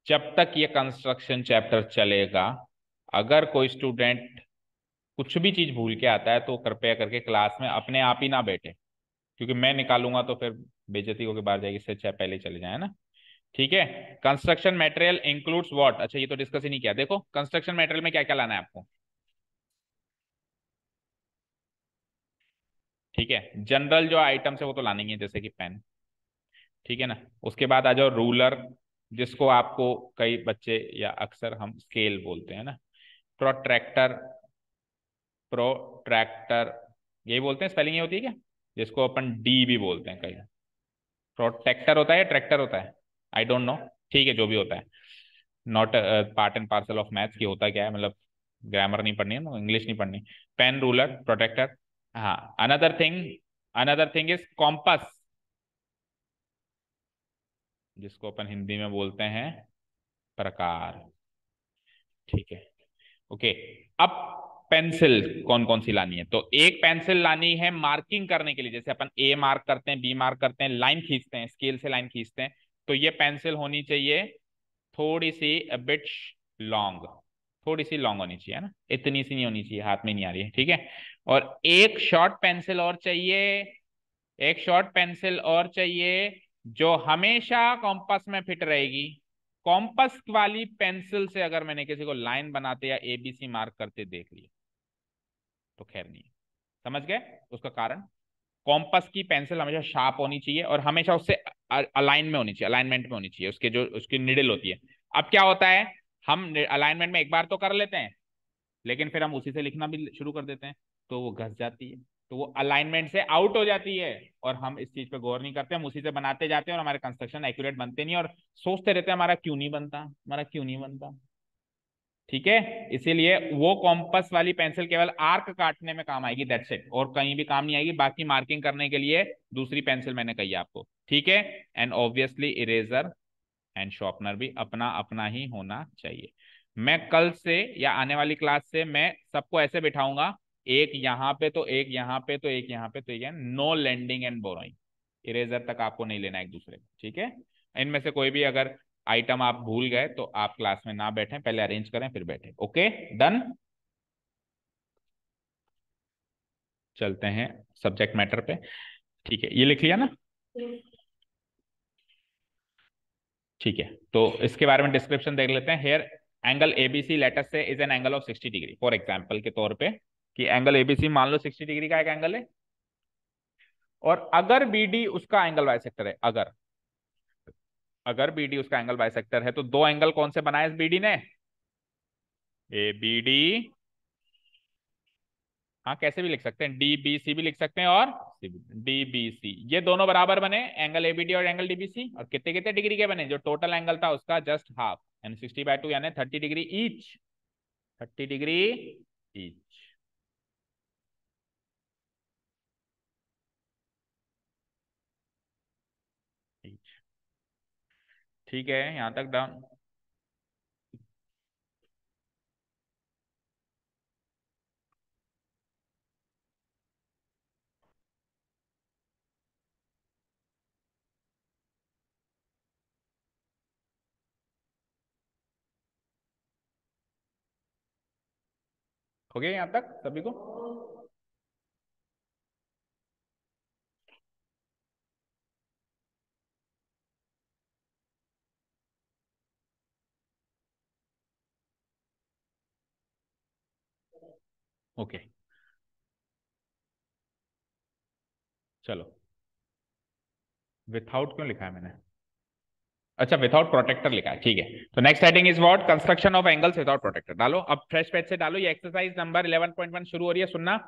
जब तक ये कंस्ट्रक्शन चैप्टर चलेगा, अगर कोई स्टूडेंट कुछ भी चीज भूल के आता है तो कृपया करके क्लास में अपने आप ही ना बैठे, क्योंकि मैं निकालूंगा तो फिर बेइज्जती होकर बाहर जाएगी, इससे अच्छा पहले चले जाए ना। ठीक है, कंस्ट्रक्शन मटेरियल इंक्लूड्स व्हाट, अच्छा ये तो डिस्कस ही नहीं किया। देखो कंस्ट्रक्शन मटेरियल में क्या क्या लाना है आपको, ठीक है। जनरल जो आइटम्स है वो तो लाने ही है, जैसे कि पेन, ठीक है ना। उसके बाद आ जाओ रूलर, जिसको आपको कई बच्चे या अक्सर हम स्केल बोलते हैं ना, प्रोट्रैक्टर, प्रोट्रैक्टर यही बोलते हैं, स्पेलिंग ये होती है क्या, जिसको अपन डी भी बोलते हैं कई। प्रोट्रैक्टर होता है या ट्रैक्टर होता है, आई डोंट नो, ठीक है जो भी होता है, not part and parcel of maths की होता क्या है, मतलब ग्रामर नहीं पढ़नी है ना, इंग्लिश नहीं पढ़नी। पेन, रूलर, प्रोट्रैक्टर, हाँ। Another thing, another thing is compass, जिसको अपन हिंदी में बोलते हैं प्रकार, ठीक है ओके। अब पेंसिल कौन कौन सी लानी है, तो एक पेंसिल लानी है मार्किंग करने के लिए, जैसे अपन ए मार्क करते हैं, बी मार्क करते हैं, लाइन खींचते हैं, स्केल से लाइन खींचते हैं, तो ये पेंसिल होनी चाहिए थोड़ी सी अ बिट लॉन्ग, थोड़ी सी लॉन्ग होनी चाहिए ना, इतनी सी नहीं होनी चाहिए, हाथ में नहीं आ रही है, ठीक है। और एक शॉर्ट पेंसिल और चाहिए, एक शॉर्ट पेंसिल और चाहिए जो हमेशा कॉम्पास में फिट रहेगी। कॉम्पास वाली पेंसिल से अगर मैंने किसी को लाइन बनाते या एबीसी मार्क करते देख लिया तो खैर नहीं, समझ गए उसका कारण। कॉम्पास की पेंसिल हमेशा शार्प होनी चाहिए और हमेशा उससे अलाइन में होनी चाहिए, अलाइनमेंट में होनी चाहिए, उसके जो उसकी निडल होती है। अब क्या होता है, हम अलाइनमेंट में एक बार तो कर लेते हैं, लेकिन फिर हम उसी से लिखना भी शुरू कर देते हैं, तो वो घस जाती है, तो वो अलाइनमेंट से आउट हो जाती है, और हम इस चीज पे गौर नहीं करते, हम उसी से बनाते जाते हैं और हमारे कंस्ट्रक्शन एक्यूरेट बनते नहीं, और सोचते रहते हैं हमारा क्यों नहीं बनता, हमारा क्यों नहीं बनता, ठीक है। इसीलिए वो कॉम्पास वाली पेंसिल केवल आर्क काटने में काम आएगी, दैट्स इट, और कहीं भी काम नहीं आएगी। बाकी मार्किंग करने के लिए दूसरी पेंसिल मैंने कही आपको, ठीक है। And obviously eraser and sharpener भी अपना अपना ही होना चाहिए। मैं कल से या आने वाली क्लास से मैं सबको ऐसे बिठाऊंगा, एक यहाँ पे तो एक यहाँ पे तो एक यहाँ पे तो एक, no lending and borrowing, eraser तक आपको नहीं लेना एक दूसरे को, ठीक है। इनमें से कोई भी अगर आइटम आप भूल गए तो आप क्लास में ना बैठें, पहले अरेंज करें फिर बैठें, ओके डन। चलते हैं सब्जेक्ट मैटर पे, ठीक है ये लिख लिया ना, ठीक है। तो इसके बारे में डिस्क्रिप्शन देख लेते हैं। हेयर एंगल एबीसी लेटस से is an angle of sixty degree, for example के तौर पे कि एंगल एबीसी मान लो सिक्सटी डिग्री का एक एंगल है, और अगर बीडी उसका एंगल बाइसेक्टर है, अगर अगर बीडी उसका एंगल बाइसेक्टर है तो दो एंगल कौन से बनाए बीडी ने, ए बी डी, हाँ कैसे भी लिख सकते हैं, डी बी सी भी लिख सकते हैं, और डी बी सी, ये दोनों बराबर बने एंगल एबीडी और एंगल डीबीसी, और कितने कितने डिग्री के बने, जो टोटल एंगल था उसका जस्ट हाफ, यानी सिक्सटी बाय टू, यानी thirty degree each, thirty degree each, ठीक है यहां तक डाउन। हो गया यहां तक सभी को, ओके okay. चलो विथआउट क्यों लिखा है मैंने, अच्छा विदाउट प्रोटेक्टर लिखा है, ठीक है। तो next heading is what, construction of angles without protractor, डालो अब फ्रेश पेज से डालो। ये exercise number eleven point one शुरू हो रही है, सुनना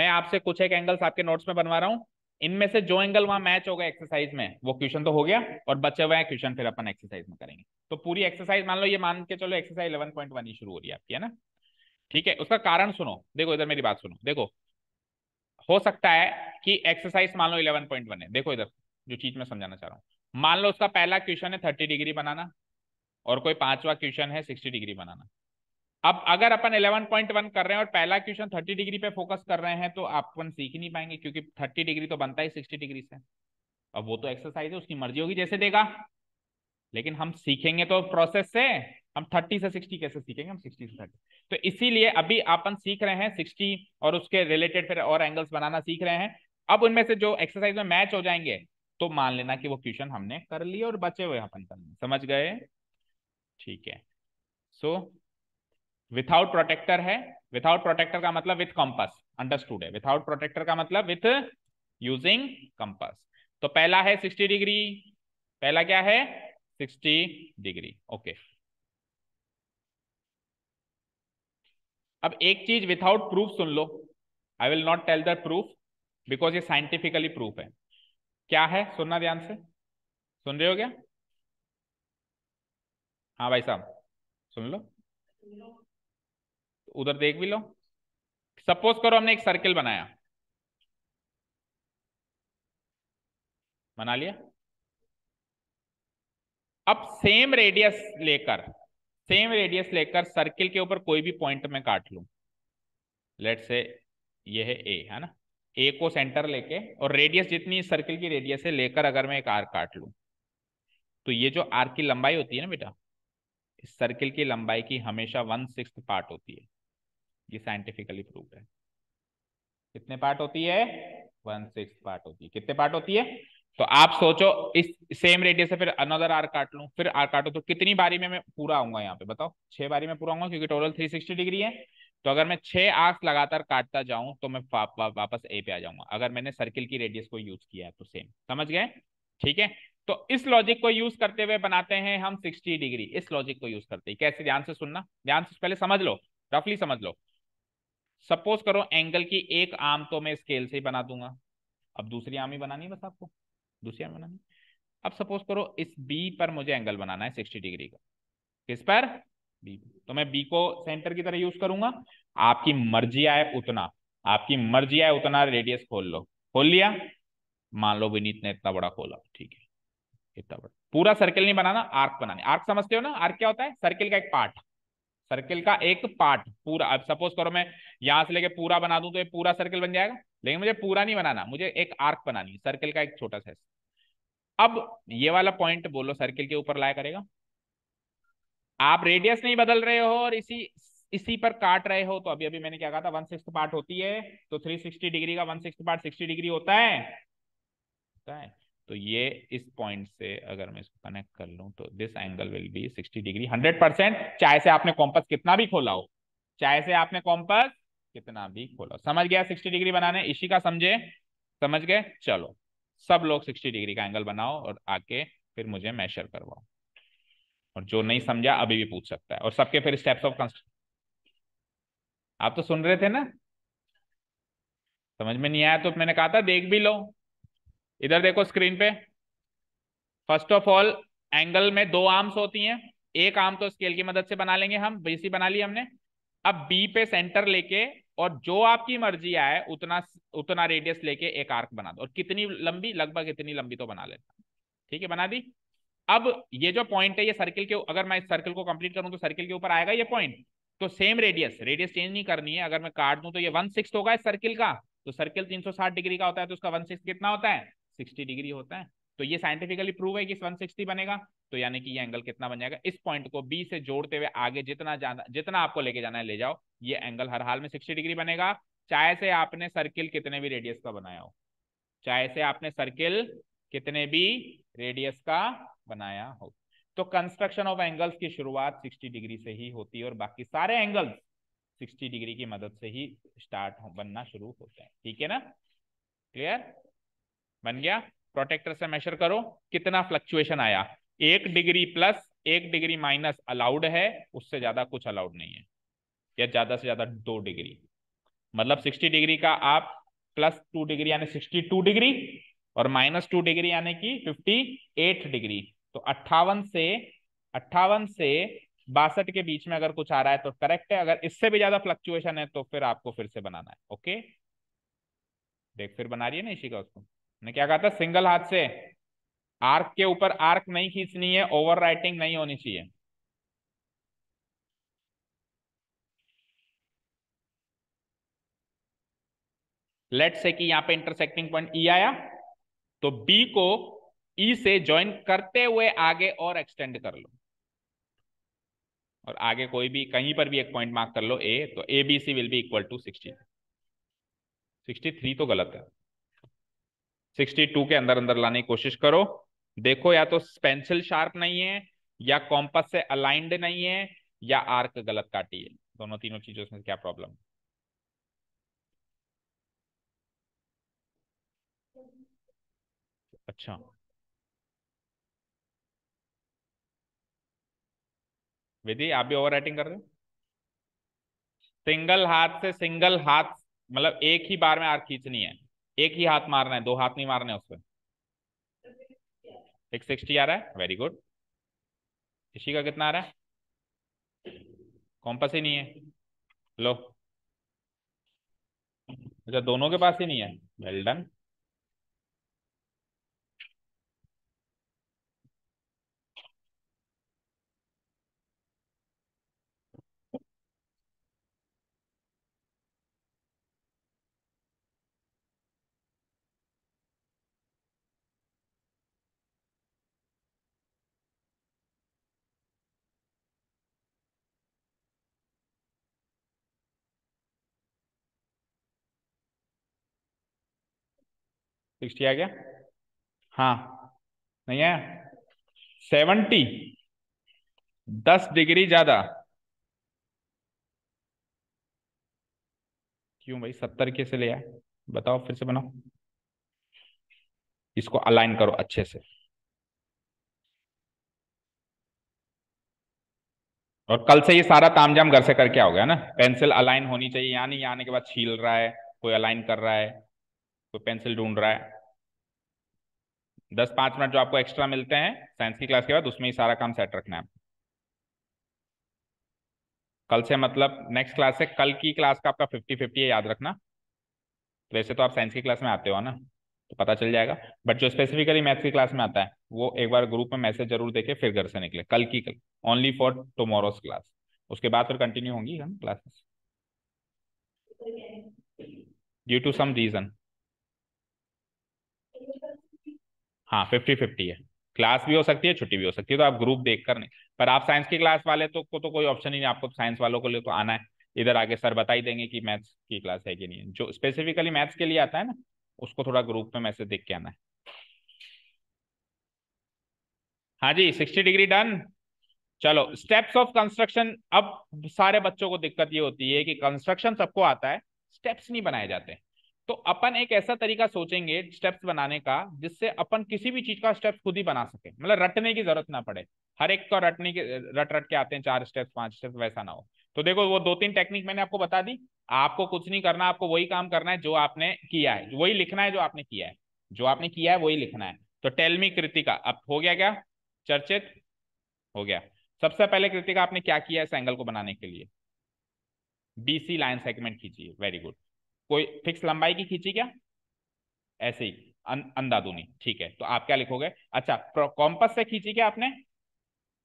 मैं आपसे कुछ एक एंगल्स आपके नोट्स में बनवा रहा हूँ, इनमें से जो एंगल वहां मैच हो गए एक्सरसाइज में वो क्वेश्चन तो हो गया, और बचे हुए हैं क्वेश्चन फिर अपन एक्सरसाइज में करेंगे। तो पूरी एक्सरसाइज मान लो, ये मान के चलो एक्सरसाइज इलेवन पॉइंट वन ही शुरू हो रही है आपकी, है ना, ठीक है। उसका कारण सुनो, देखो इधर मेरी बात सुनो, देखो हो सकता है कि एक्सरसाइज मान लो इलेवन पॉइंट वन है, देखो इधर जो चीज मैं समझाना चाह रहा हूँ, मान लो उसका पहला क्वेश्चन है थर्टी डिग्री बनाना, और कोई पांचवा क्वेश्चन है सिक्सटी डिग्री बनाना। अब अगर अपन इलेवन पॉइंट वन कर रहे हैं और पहला क्वेश्चन थर्टी डिग्री पे फोकस कर रहे हैं तो अपन सीख नहीं पाएंगे, क्योंकि थर्टी डिग्री तो बनता ही सिक्सटी डिग्री से। अब वो तो एक्सरसाइज है, उसकी मर्जी होगी जैसे देगा, लेकिन हम सीखेंगे तो प्रोसेस से। हम थर्टी से सिक्सटी कैसे सीखेंगे, हम सिक्सटी से थर्टी। तो इसीलिए अभी अपन सीख रहे हैं सिक्सटी और उसके रिलेटेड फिर और एंगल्स बनाना सीख रहे हैं। अब उनमें से जो एक्सरसाइज में मैच हो जाएंगे तो मान लेना कि वो क्वेश्चन हमने कर लिए और बचे हुए अपन करने, समझ गए? ठीक है। सो विथआउट प्रोटेक्टर है, विथआउट प्रोटेक्टर का मतलब विथ कंपास, अंडरस्टूड है। विथआउट प्रोटेक्टर का मतलब विथ यूजिंग कंपास। तो पहला है सिक्सटी डिग्री, पहला क्या है सिक्सटी डिग्री, ओके। अब एक चीज विथआउट प्रूफ सुन लो, I will not tell the proof because ये साइंटिफिकली प्रूफ है। क्या है सुनना ध्यान से, सुन रहे हो क्या? हाँ भाई साहब सुन लो, उधर देख भी लो। सपोज करो हमने एक सर्किल बनाया, बना लिया। अब सेम रेडियस लेकर सेम रेडियस लेकर सर्किल के ऊपर कोई भी पॉइंट में काट लूं। लेट्स से ये है ए, है ना, ए को सेंटर लेके और रेडियस जितनी सर्किल की रेडियस है लेकर अगर मैं एक आर्क काट लूं, तो ये जो आर्क की लंबाई होती है ना बेटा, इस सर्किल की लंबाई की हमेशा वन सिक्स्थ पार्ट होती है। ये साइंटिफिकली प्रूव्ड है। कितने पार्ट होती है? वन सिक्स्थ पार्ट होती है। कितने पार्ट होती है? तो आप सोचो इस सेम रेडियस से फिर अनदर आर्क काट लूं, फिर आर्क काटो तो कितनी बारी में मैं पूरा आऊंगा यहाँ पे बताओ? छह बारी में पूरा आऊंगा, क्योंकि टोटल थ्री सिक्सटी डिग्री है। तो अगर मैं छह आर्क लगातार काटता जाऊं तो मैं वा, वा, वापस ए पे आ जाऊंगा, अगर मैंने सर्किल की रेडियस को यूज किया है तो। सेम, समझ गए? ठीक है। तो इस लॉजिक को यूज करते हुए बनाते हैं हम सिक्सटी डिग्री। इस लॉजिक को यूज करते हैं कैसे, ध्यान से सुनना, ध्यान से पहले समझ लो, रफली समझ लो। सपोज करो एंगल की एक आर्म तो मैं स्केल से ही बना दूंगा, अब दूसरी आर्म ही बनानी है बस आपको, दूसरी आर्म बनानी। अब सपोज करो इस बी पर मुझे एंगल बनाना है सिक्सटी डिग्री का। किस पर? बी। तो मैं बी को सेंटर की तरह यूज करूंगा। आपकी मर्जी आए उतना, आपकी मर्जी आए उतना रेडियस खोल लो। खोल लिया, मान लो विनीत ने इतना बड़ा खोला, ठीक है इतना बड़ा। पूरा सर्किल नहीं बनाना, आर्क बनाने। आर्क समझते हो ना? आर्क क्या होता है? सर्किल का एक पार्ट, सर्किल का एक पार्ट पूरा। अब सपोज करो मैं यहां से लेके पूरा बना दूं तो ये पूरा सर्किल बन जाएगा, लेकिन मुझे पूरा नहीं बनाना, मुझे एक आर्क बनानी है, सर्किल का एक छोटा सा। अब ये वाला पॉइंट बोलो सर्किल के ऊपर लाया करेगा। आप रेडियस नहीं बदल रहे हो और इसी इसी पर काट रहे हो, तो अभी अभी मैंने क्या कहा था, वन सिक्स्थ पार्ट होती है। तो थ्री सिक्सटी डिग्री का one sixth part sixty degree होता है, होता है। तो ये इस पॉइंट से अगर मैं इसको कनेक्ट कर लूं तो this angle will be sixty degree hundred percent. चाहे से आपने कॉम्पस कितना भी खोला हो, चाहे से आपने कॉम्पस कितना भी खोला। समझ गया? सिक्सटी डिग्री बनाने इसी का समझे, समझ गए? चलो सब लोग सिक्सटी डिग्री का एंगल बनाओ और आके फिर मुझे मेजर करवाओ। और जो नहीं समझा अभी भी पूछ सकता है। और सबके फिर स्टेप्स ऑफ कंस्ट्रक्शन आप तो सुन रहे थे ना, समझ में नहीं आया तो मैंने कहा था देख भी लो। इधर देखो स्क्रीन पे, फर्स्ट ऑफ ऑल एंगल में दो आर्म्स होती हैं। एक आर्म तो स्केल की मदद से बना लेंगे हम, बीसी बना ली हमने। अब बी पे सेंटर लेके और जो आपकी मर्जी आए उतना उतना रेडियस लेके एक आर्क बना दो। और कितनी लंबी, लगभग इतनी लंबी तो बना लेना, ठीक है बना दी। अब ये जो पॉइंट है ये सर्किल के, अगर मैं इस सर्किल को कंप्लीट करूं तो सर्किल के ऊपर आएगा ये पॉइंट। तो सेम रेडियस, रेडियस चेंज नहीं करनी है। अगर मैं काट दूं तो ये वन सिक्स्थ होगा इस सर्किल का। तो सर्किल तीन सौ साठ डिग्री का होता है, तो उसका वन सिक्स्थ कितना होता है? सिक्सटी डिग्री होता है। तो ये साइंटिफिकली प्रूव है कि वन सिक्सटी बनेगा। तो यानी कि ये एंगल कितना बन जाएगा? इस पॉइंट को बी से जोड़ते हुए आगे जितना जाना, जितना आपको लेके जाना है ले जाओ। ये एंगल हर हाल में सिक्सटी डिग्री बनेगा, चाहे से आपने सर्किल कितने भी रेडियस का बनाया हो, चाहे से आपने सर्किल कितने भी रेडियस का बनाया हो। तो कंस्ट्रक्शन ऑफ एंगल्स की शुरुआत सिक्सटी डिग्री से ही होती है और बाकी सारे एंगल्स सिक्सटी डिग्री की मदद से ही स्टार्ट बनना शुरू होते हैं। ठीक है ना? क्लियर? बन गया? प्रोटेक्टर से मेजर करो कितना फ्लक्चुएशन आया। एक डिग्री प्लस एक डिग्री माइनस अलाउड है, उससे ज्यादा कुछ अलाउड नहीं है, या ज्यादा से ज्यादा दो डिग्री। मतलब सिक्सटी डिग्री का आप प्लस टू डिग्री यानी सिक्सटी टू डिग्री और माइनस टू डिग्री यानी कि अट्ठावन डिग्री। तो अट्ठावन से अट्ठावन से बासठ के बीच में अगर कुछ आ रहा है तो करेक्ट है। अगर इससे भी ज्यादा फ्लक्चुएशन है तो फिर आपको फिर से बनाना है। ओके देख, फिर बना रही है ना इसी का। उसको मैंने क्या कहा था, सिंगल हाथ से आर्क के ऊपर आर्क नहीं खींचनी है, ओवर राइटिंग नहीं होनी चाहिए। लेट से कि यहाँ पे इंटरसेक्टिंग पॉइंट ई आया, तो बी को ई से ज्वाइन करते हुए आगे और एक्सटेंड कर लो, और आगे कोई भी कहीं पर भी एक पॉइंट मार्क कर लो ए, तो A B C will be equal to sixty sixty three तो गलत है, सिक्सटी टू के अंदर अंदर लाने की कोशिश करो। देखो या तो पेंसिल शार्प नहीं है, या कॉम्पस से अलाइंड नहीं है, या आर्क गलत काटी है, दोनों तीनों चीजों में क्या प्रॉब्लम है? अच्छा विधि आप भी ओवर राइटिंग कर रहे हो? सिंगल हाथ से सिंगल हाथ मतलब एक ही बार में आर्क खींचनी है, एक ही हाथ मारना है, दो हाथ नहीं मारने उस पर। एक सिक्सटी आ रहा है, वेरी गुड। इसी का कितना आ रहा है? कॉम्पस ही नहीं है, लो अच्छा दोनों के पास ही नहीं है, वेल डन। सिक्सटी आ गया, हाँ नहीं है सेवेंटी, दस डिग्री ज्यादा। क्यों भाई सत्तर कैसे ले आए? बताओ फिर से बनाओ, इसको अलाइन करो अच्छे से और कल से ये सारा तामझाम घर से करके आओगे, है ना। पेंसिल अलाइन होनी चाहिए, यहाँ नहीं, यहाँ आने के बाद छील रहा है, कोई अलाइन कर रहा है, कोई पेंसिल ढूंढ रहा है। दस पांच मिनट जो आपको एक्स्ट्रा मिलते हैं साइंस की क्लास के बाद, उसमें ही सारा काम सेट रखना है कल से, मतलब नेक्स्ट क्लास से। कल की क्लास का आपका फिफ्टी फिफ्टी है, याद रखना। वैसे तो आप साइंस की क्लास में आते हो ना, तो पता चल जाएगा, बट जो स्पेसिफिकली मैथ्स की क्लास में आता है वो एक बार ग्रुप में मैसेज जरूर देके फिर घर से निकले। कल की कल ओनली फॉर टुमारोज क्लास, उसके बाद फिर कंटिन्यू होंगी हम classes due to some reason. हाँ फिफ्टी फिफ्टी है, क्लास भी हो सकती है छुट्टी भी हो सकती है, तो आप ग्रुप देखकर नहीं। पर आप साइंस की क्लास वाले तो को तो कोई ऑप्शन ही नहीं, आपको साइंस वालों को लिए तो आना है, इधर आके सर बता ही देंगे कि मैथ्स की क्लास है कि नहीं। जो स्पेसिफिकली मैथ्स के लिए आता है ना, उसको थोड़ा ग्रुप में मैसेज देख के आना है। हाँ जी सिक्सटी डिग्री डन। चलो स्टेप्स ऑफ कंस्ट्रक्शन। अब सारे बच्चों को दिक्कत ये होती है कि कंस्ट्रक्शन सबको आता है, स्टेप्स नहीं बनाए जाते, तो अपन एक ऐसा तरीका सोचेंगे स्टेप्स बनाने का जिससे अपन किसी भी चीज का स्टेप खुद ही बना सके, मतलब रटने की जरूरत ना पड़े, हर एक को रटने के रट रट के आते हैं चार स्टेप्स पांच स्टेप्स, वैसा ना हो। तो देखो वो दो तीन टेक्निक मैंने आपको बता दी, आपको कुछ नहीं करना, आपको वही काम करना है जो आपने किया है, वही लिखना है जो आपने किया है, जो आपने किया है वही लिखना है। तो टेल मी कृतिका, अब हो गया क्या चर्चित? हो गया। सबसे पहले कृतिका आपने क्या किया इस एंगल को बनाने के लिए? बीसी लाइन सेगमेंट खींची, वेरी गुड। कोई फिक्स लंबाई की खींची क्या? ऐसे ही अं, अंधाधुनी, ठीक है। तो आप क्या लिखोगे? अच्छा कॉम्पस से खींची क्या आपने?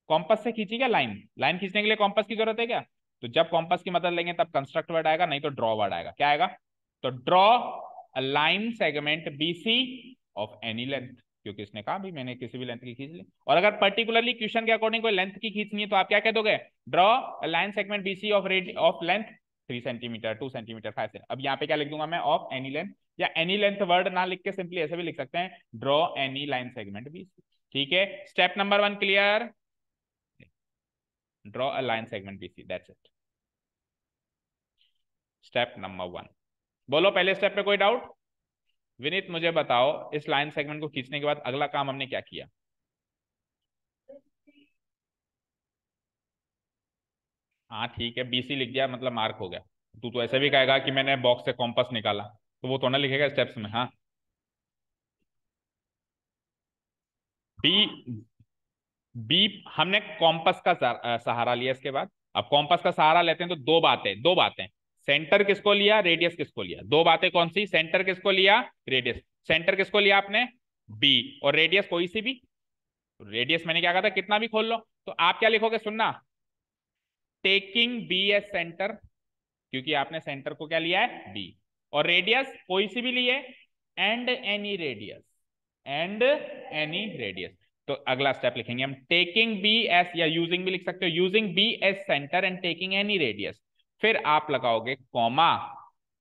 कॉम्पस से खींची क्या लाइन? लाइन खींचने के लिए कॉम्पस की जरूरत है क्या? तो जब कॉम्पस की मदद लेंगे तब कंस्ट्रक्ट वर्ड आएगा, नहीं तो ड्रॉ वर्ड आएगा। क्या आएगा? तो draw a line segment BC of any length, क्योंकि इसने कहा भी मैंने किसी भी लेंथ की खींच ली। और अगर पर्टिकुलरली क्वेश्चन के अकॉर्डिंग कोई लेंथ की खींचनी है तो आप क्या कह दोगे? Draw a line segment BC of of length three centimetre two centimetre five centimetre. अब यहाँ पे क्या लिख दूंगा मैं? ऑफ एनी लेंथ, या एनी लेंथ वर्ड ना लिख के सिंपली ऐसे भी लिख सकते हैं, draw any line segment B C. ठीक है, step number one clear, draw a line segment B C, that's it. Step number one, बोलो पहले स्टेप पे कोई डाउट? विनीत मुझे बताओ इस लाइन सेगमेंट को खींचने के बाद अगला काम हमने क्या किया? हाँ ठीक है, बीसी लिख दिया मतलब मार्क हो गया। तू तो ऐसे भी कहेगा कि मैंने बॉक्स से कॉम्पस निकाला, तो वो तो ना लिखेगा स्टेप्स में। हाँ बी बी हमने कॉम्पस का सहारा लिया। इसके बाद अब कॉम्पस का सहारा लेते हैं तो दो बातें दो बातें सेंटर किसको लिया, रेडियस किसको लिया। दो बातें कौन सी? सेंटर किसको लिया, रेडियस। सेंटर किसको लिया आपने? बी। और रेडियस कोई सी भी, रेडियस मैंने क्या कहा था? कितना भी खोल लो। तो आप क्या लिखोगे? सुनना, टेकिंग बी एज सेंटर, क्योंकि आपने सेंटर को क्या लिया है? बी। और रेडियस कोई सी भी लिए, and any radius, and any radius. तो अगला स्टेप लिखेंगे हम, टेकिंग बी एस, या यूजिंग भी लिख सकते हो, using B S centre and taking any radius. फिर आप लगाओगे कॉमा,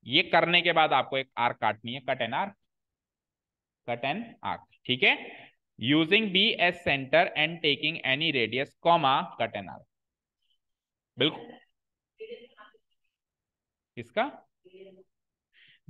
ये करने के बाद आपको एक आर्क काटनी है, cut an arc, cut an arc, ठीक है। Using B S centre and taking any radius comma cut an arc, बिल्कुल इसका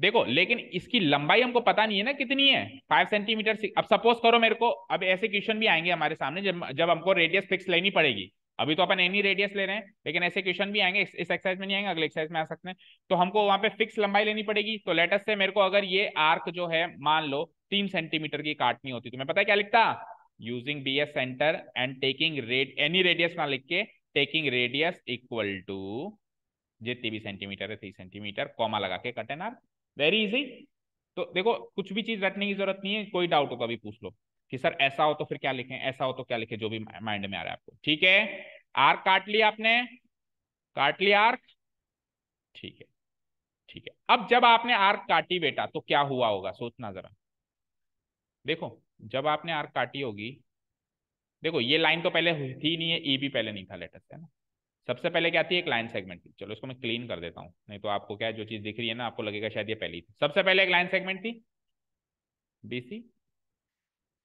देखो। लेकिन इसकी लंबाई हमको पता नहीं है ना कितनी है, फाइव सेंटीमीटर। अब सपोज करो मेरे को, अब ऐसे क्वेश्चन भी आएंगे हमारे सामने जब जब हमको रेडियस फिक्स लेनी पड़ेगी। अभी तो अपन एनी रेडियस ले रहे हैं, लेकिन ऐसे क्वेश्चन भी आएंगे, इस एक्सरसाइज में नहीं आएंगे, अगले एक्सरसाइज में आ सकते हैं। तो हमको वहां पे फिक्स लंबाई लेनी पड़ेगी। तो लेट अस से मेरे को अगर ये आर्क जो है मान लो तीन सेंटीमीटर की काटनी होती तो मैं पता है क्या लिखता, using B S centre and taking any radius ना लिख के टेकिंग रेडियस इक्वल टू जितनी भी सेंटीमीटर है थ्री सेंटीमीटर कॉमा लगा के cut an arc. Very easy. तो देखो कुछ भी चीज रटने की जरूरत नहीं है, कोई डाउट हो कभी पूछ लो कि सर ऐसा हो तो फिर क्या लिखें, ऐसा हो तो क्या लिखें, जो भी माइंड में आ रहा है आपको, ठीक है। आर्क काट लिया आपने, काट लिया आर्क, ठीक है ठीक है। अब जब आपने आर्क काटी बेटा तो क्या हुआ होगा, सोचना जरा। देखो जब आपने आर्क काटी होगी, देखो ये लाइन तो पहले थी नहीं है, ई भी पहले नहीं था लेटेस्ट, है ना। सबसे पहले क्या आती है, एक लाइन सेगमेंट थी। चलो इसको मैं क्लीन कर देता हूँ, नहीं तो आपको क्या है जो चीज दिख रही है ना आपको लगेगा शायद ये पहली थी। सबसे पहले एक लाइन सेगमेंट थी बीसी,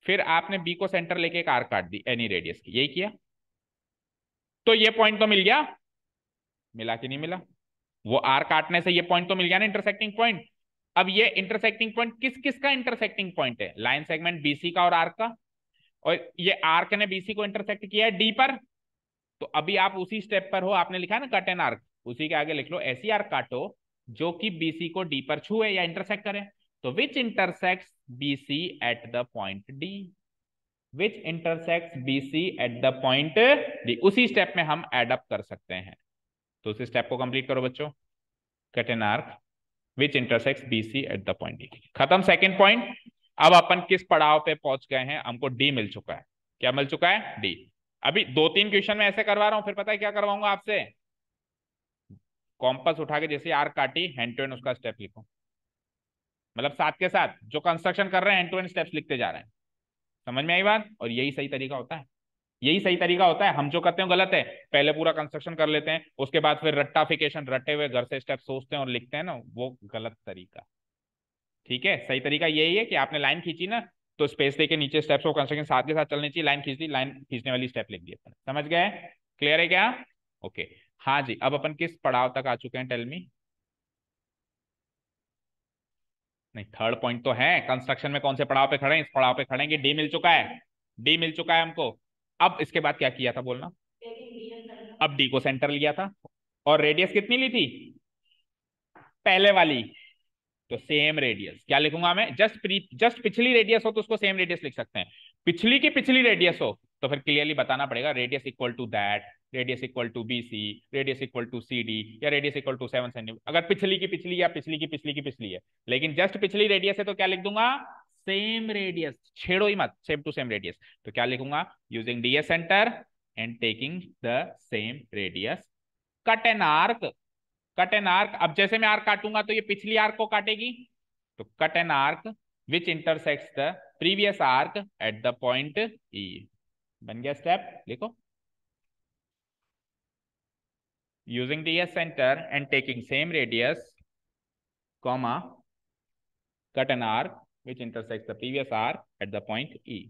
फिर आपने बी को सेंटर लेके एक आर्क काट दी एनी रेडियस की, यही किया। तो ये पॉइंट तो मिल गया, मिला कि नहीं मिला, वो आर्क काटने से ये पॉइंट तो मिल गया ना, इंटरसेक्टिंग पॉइंट। अब ये इंटरसेक्टिंग पॉइंट किस किस का इंटरसेक्टिंग पॉइंट है, लाइन सेगमेंट बीसी का और आर्क का, और ये आर्क ने बीसी को इंटरसेक्ट किया है डी पर। तो अभी आप उसी स्टेप पर हो, आपने लिखा है ना कट एन आर्क, उसी के आगे लिख लो ऐसी आर्क काटो जो कि बीसी को डी पर छूए या इंटरसेक्ट करे। तो which intersects BC at the point D, which intersects BC at the point D, उसी स्टेप में हम एड अप कर सकते हैं। तो उस स्टेप को कंप्लीट करो बच्चों, cut an arc which intersects BC at the point D. खत्म सेकेंड पॉइंट। अब अपन किस पड़ाव पे पहुंच गए हैं, हमको डी मिल चुका है, क्या मिल चुका है, डी। अभी दो तीन क्वेश्चन में ऐसे करवा रहा हूं, फिर पता है क्या करवाऊंगा आपसे, कॉम्पस उठा के जैसे आर्क काटी हैंड टू हैंड उसका स्टेप लिखो, मतलब साथ के साथ जो कंस्ट्रक्शन कर रहे हैं हैंड टू हैंड स्टेप्स लिखते जा रहे हैं। समझ में आई बात। और यही सही तरीका होता है, यही सही तरीका होता है। हम जो करते हैं गलत है, पहले पूरा कंस्ट्रक्शन कर लेते हैं, उसके बाद फिर रट्टाफिकेशन, रटे हुए घर से स्टेप सोचते हैं और लिखते हैं ना, वो गलत तरीका। ठीक है, सही तरीका यही है कि आपने लाइन खींची ना तो स्पेस देके नीचे स्टेप्स को कंस्ट्रक्शन साथ के साथ चलने चाहिए, लाइन खींच दी, लाइन खींचने वाली स्टेप लिख दिया। समझ गए, क्लियर है क्या, ओके। हाँ जी, अब अपन किस पड़ाव तक आ चुके हैं, टेल मी। नहीं, थर्ड पॉइंट तो है, कंस्ट्रक्शन में कौन से पड़ाव पे खड़े हैं, इस पड़ाव पे खड़े हैं कि डी मिल चुका है, डी मिल चुका है हमको। अब इसके बाद क्या किया था बोलना, अब डी को सेंटर लिया था और रेडियस कितनी ली थी, पहले वाली। तो सेम रेडियस क्या लिखूंगा मैं, जस्ट जस्ट पिछली रेडियस हो तो उसको सेम रेडियस लिख सकते हैं, पिछली की पिछली रेडियस हो तो फिर क्लियरली बताना पड़ेगा radius equal to that, radius equal to BC, radius equal to CD, या radius equal to seven centimetre. अगर पिछली की पिछली या पिछली की पिछली की पिछली है, लेकिन जस्ट पिछली रेडियस है तो क्या लिख दूंगा, सेम रेडियस, छेड़ो ही मत, सेम टू सेम रेडियस। तो क्या लिखूंगा, using DS centre and taking the same radius cut an arc, cut an arc. अब जैसे मैं आर्क काटूंगा तो ये पिछली आर्क को काटेगी, तो cut an arc which intersects the previous arc at the point E. बन गया स्टेप, लिखो using DS centre and taking same radius comma cut an arc which intersects the previous arc at the point E.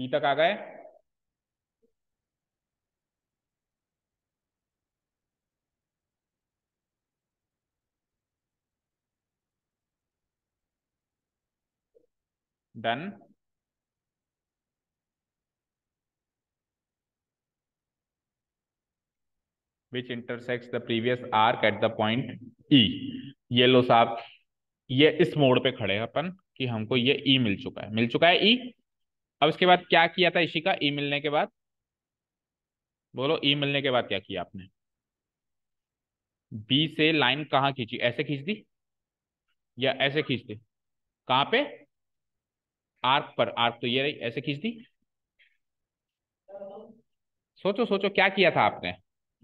E तक आ गए, done. Which intersects the previous arc at the point E. ये लो साहब, ये इस मोड़ पे खड़े हैं अपन कि हमको ये ई मिल चुका है, मिल चुका है ई। अब इसके बाद क्या किया था इसी का, ई मिलने के बाद बोलो, ई मिलने के बाद क्या किया आपने, बी से लाइन कहाँ खींची, ऐसे खींच दी या ऐसे खींच दी, कहां पे? आर्क पर। आर्क तो ये रही, ऐसे खींच दी। सोचो सोचो क्या किया था आपने।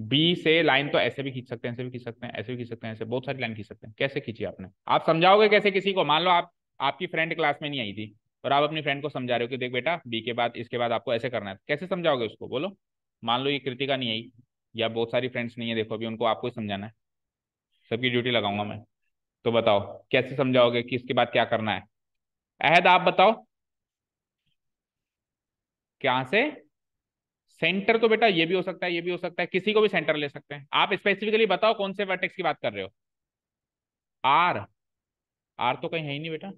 बी से लाइन तो ऐसे भी खींच सकते हैं, ऐसे भी खींच सकते हैं, ऐसे भी खींच सकते हैं, ऐसे बहुत सारी लाइन खींच सकते हैं। कैसे खींची आपने? आप समझाओगे कैसे किसी को? मान लो आप आपकी फ्रेंड क्लास में नहीं आई थी और आप अपनी फ्रेंड को समझा रहे हो कि देख बेटा बी के बाद इसके बाद आपको ऐसे करना है, कैसे समझाओगे उसको? बोलो मान लो ये कृतिका नहीं आई या बहुत सारी फ्रेंड्स नहीं है, देखो अभी उनको आपको ही समझाना है, सबकी ड्यूटी लगाऊंगा मैं, तो बताओ कैसे समझाओगे कि इसके बाद क्या करना है? अहद आप बताओ कहां से? सेंटर तो बेटा ये भी हो सकता है, ये भी हो सकता है, किसी को भी सेंटर ले सकते हैं। आप स्पेसिफिकली बताओ कौन से वर्टेक्स की बात कर रहे हो? आर, आर तो कहीं है ही नहीं बेटा।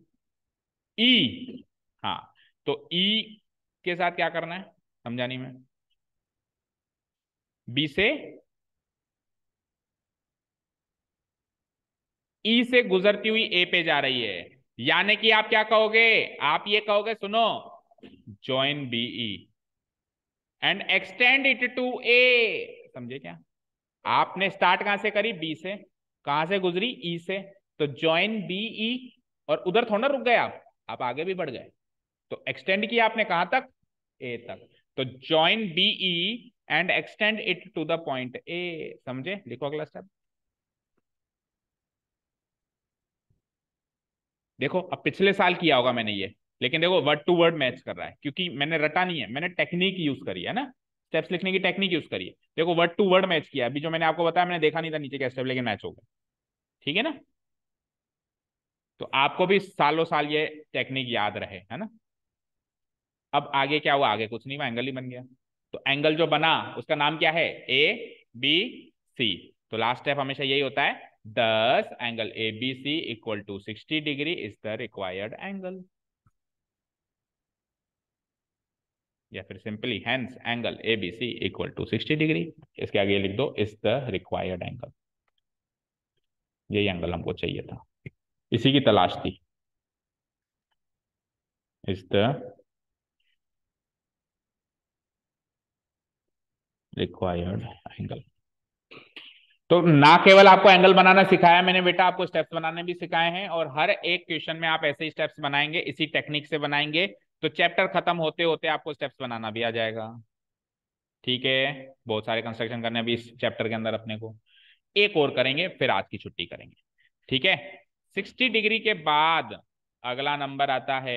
ई, हाँ तो ई के साथ क्या करना है समझानी में? बी से ई से गुजरती हुई ए पे जा रही है, यानी कि आप क्या कहोगे? आप ये कहोगे सुनो, join B E and extend it to A. समझे क्या? आपने स्टार्ट कहां से करी? बी से। कहां से गुजरी? ई से। तो जॉइन बी ई, और उधर थोड़ा रुक गए आप आप आगे भी बढ़ गए, तो एक्सटेंड किया आपने कहां तक? ए तक। तो join B E and extend it to the point A. समझे? लिखो अगला स्टेप। देखो अब पिछले साल किया होगा मैंने ये, लेकिन देखो वर्ड टू वर्ड मैच कर रहा है क्योंकि मैंने रटा नहीं है, मैंने टेक्निक यूज करी है ना, स्टेप्स लिखने की टेक्निक यूज करी है। देखो वर्ड टू वर्ड मैच किया। अभी जो मैंने आपको बताया मैंने देखा नहीं था नीचे का स्टेप, लेकिन मैच हो गया, ठीक है ना? तो आपको भी सालों साल ये टेक्निक याद रहे, है ना? अब आगे क्या हुआ? आगे कुछ नहीं हुआ, एंगल ही बन गया। तो एंगल जो बना उसका नाम क्या है? A B C. तो लास्ट स्टेप हमेशा यही होता है, thus angle A B C equal to sixty degree is the required angle, या फिर simply hence angle A B C equal to sixty degree, इसके आगे लिख दो इज द रिक्वायर्ड एंगल। यही एंगल हमको चाहिए था, इसी की तलाश थी। Is the required angle. तो ना केवल आपको एंगल बनाना सिखाया मैंने बेटा, आपको स्टेप्स बनाने भी सिखाए हैं, और हर एक क्वेश्चन में आप ऐसे ही स्टेप्स बनाएंगे, इसी टेक्निक से बनाएंगे। तो चैप्टर खत्म होते होते आपको स्टेप्स बनाना भी आ जाएगा, ठीक है? बहुत सारे कंस्ट्रक्शन करने अभी इस चैप्टर के अंदर अपने को, एक और करेंगे फिर आज की छुट्टी करेंगे, ठीक है? सिक्सटी डिग्री के बाद अगला नंबर आता है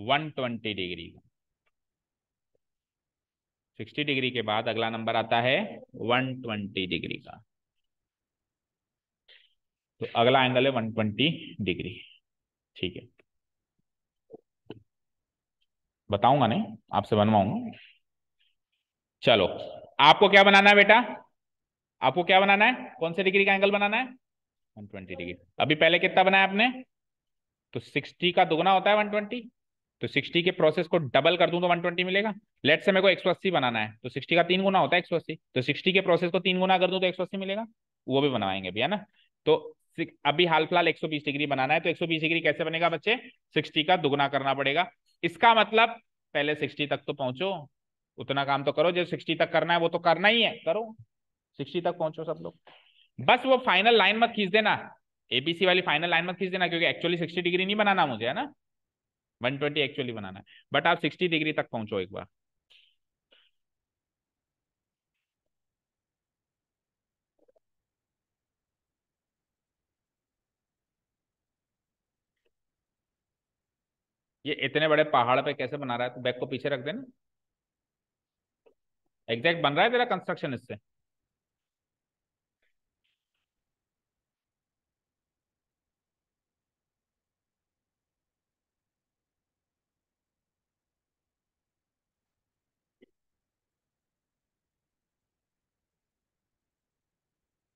वन ट्वेंटी डिग्री का। सिक्सटी डिग्री के बाद अगला नंबर आता है वन ट्वेंटी डिग्री का। तो अगला एंगल है वन ट्वेंटी डिग्री, ठीक है? बताऊंगा नहीं, आपसे बनवाऊंगा। चलो आपको क्या बनाना है बेटा? आपको क्या बनाना है? कौन से डिग्री का एंगल बनाना है? One twenty degree. अभी पहले कितना बनाया आपने? तो सिक्सटी का दोगुना होता है वन ट्वेंटी, तो सिक्सटी के प्रोसेस को डबल कर दूं तो वन ट्वेंटी मिलेगा। लेट से मेरे को एक सौ अस्सी बनाना है, तो सिक्सटी का तीन गुना होता है एक सौ अस्सी, तो सिक्सटी के प्रोसेस को तीन गुना कर दूं तो एक सौ अस्सी मिलेगा, वो भी बनवाएंगे भी, है ना? तो अभी हाल फिलहाल एक सौ बीस डिग्री बनाना है, तो एक सौ बीस डिग्री कैसे बनेगा बच्चे? सिक्सटी का दुगुना करना पड़ेगा। इसका मतलब पहले सिक्सटी तक तो पहुंचो, उतना काम तो करो जो सिक्सटी तक करना है, वो तो करना ही है, करो सिक्सटी तक पहुंचो सब लोग। बस वो फाइनल लाइन मत खींच देना, एबीसी वाली फाइनल लाइन मत खींच देना, क्योंकि एक्चुअली सिक्सटी डिग्री नहीं बनाना मुझे, है ना? वन ट्वेंटी एक्चुअली बनाना है, बट आप सिक्सटी डिग्री तक पहुंचो एक बार। ये इतने बड़े पहाड़ पे कैसे बना रहा है? तो बैग को पीछे रख देना। एग्जैक्ट बन रहा है तेरा कंस्ट्रक्शन इससे।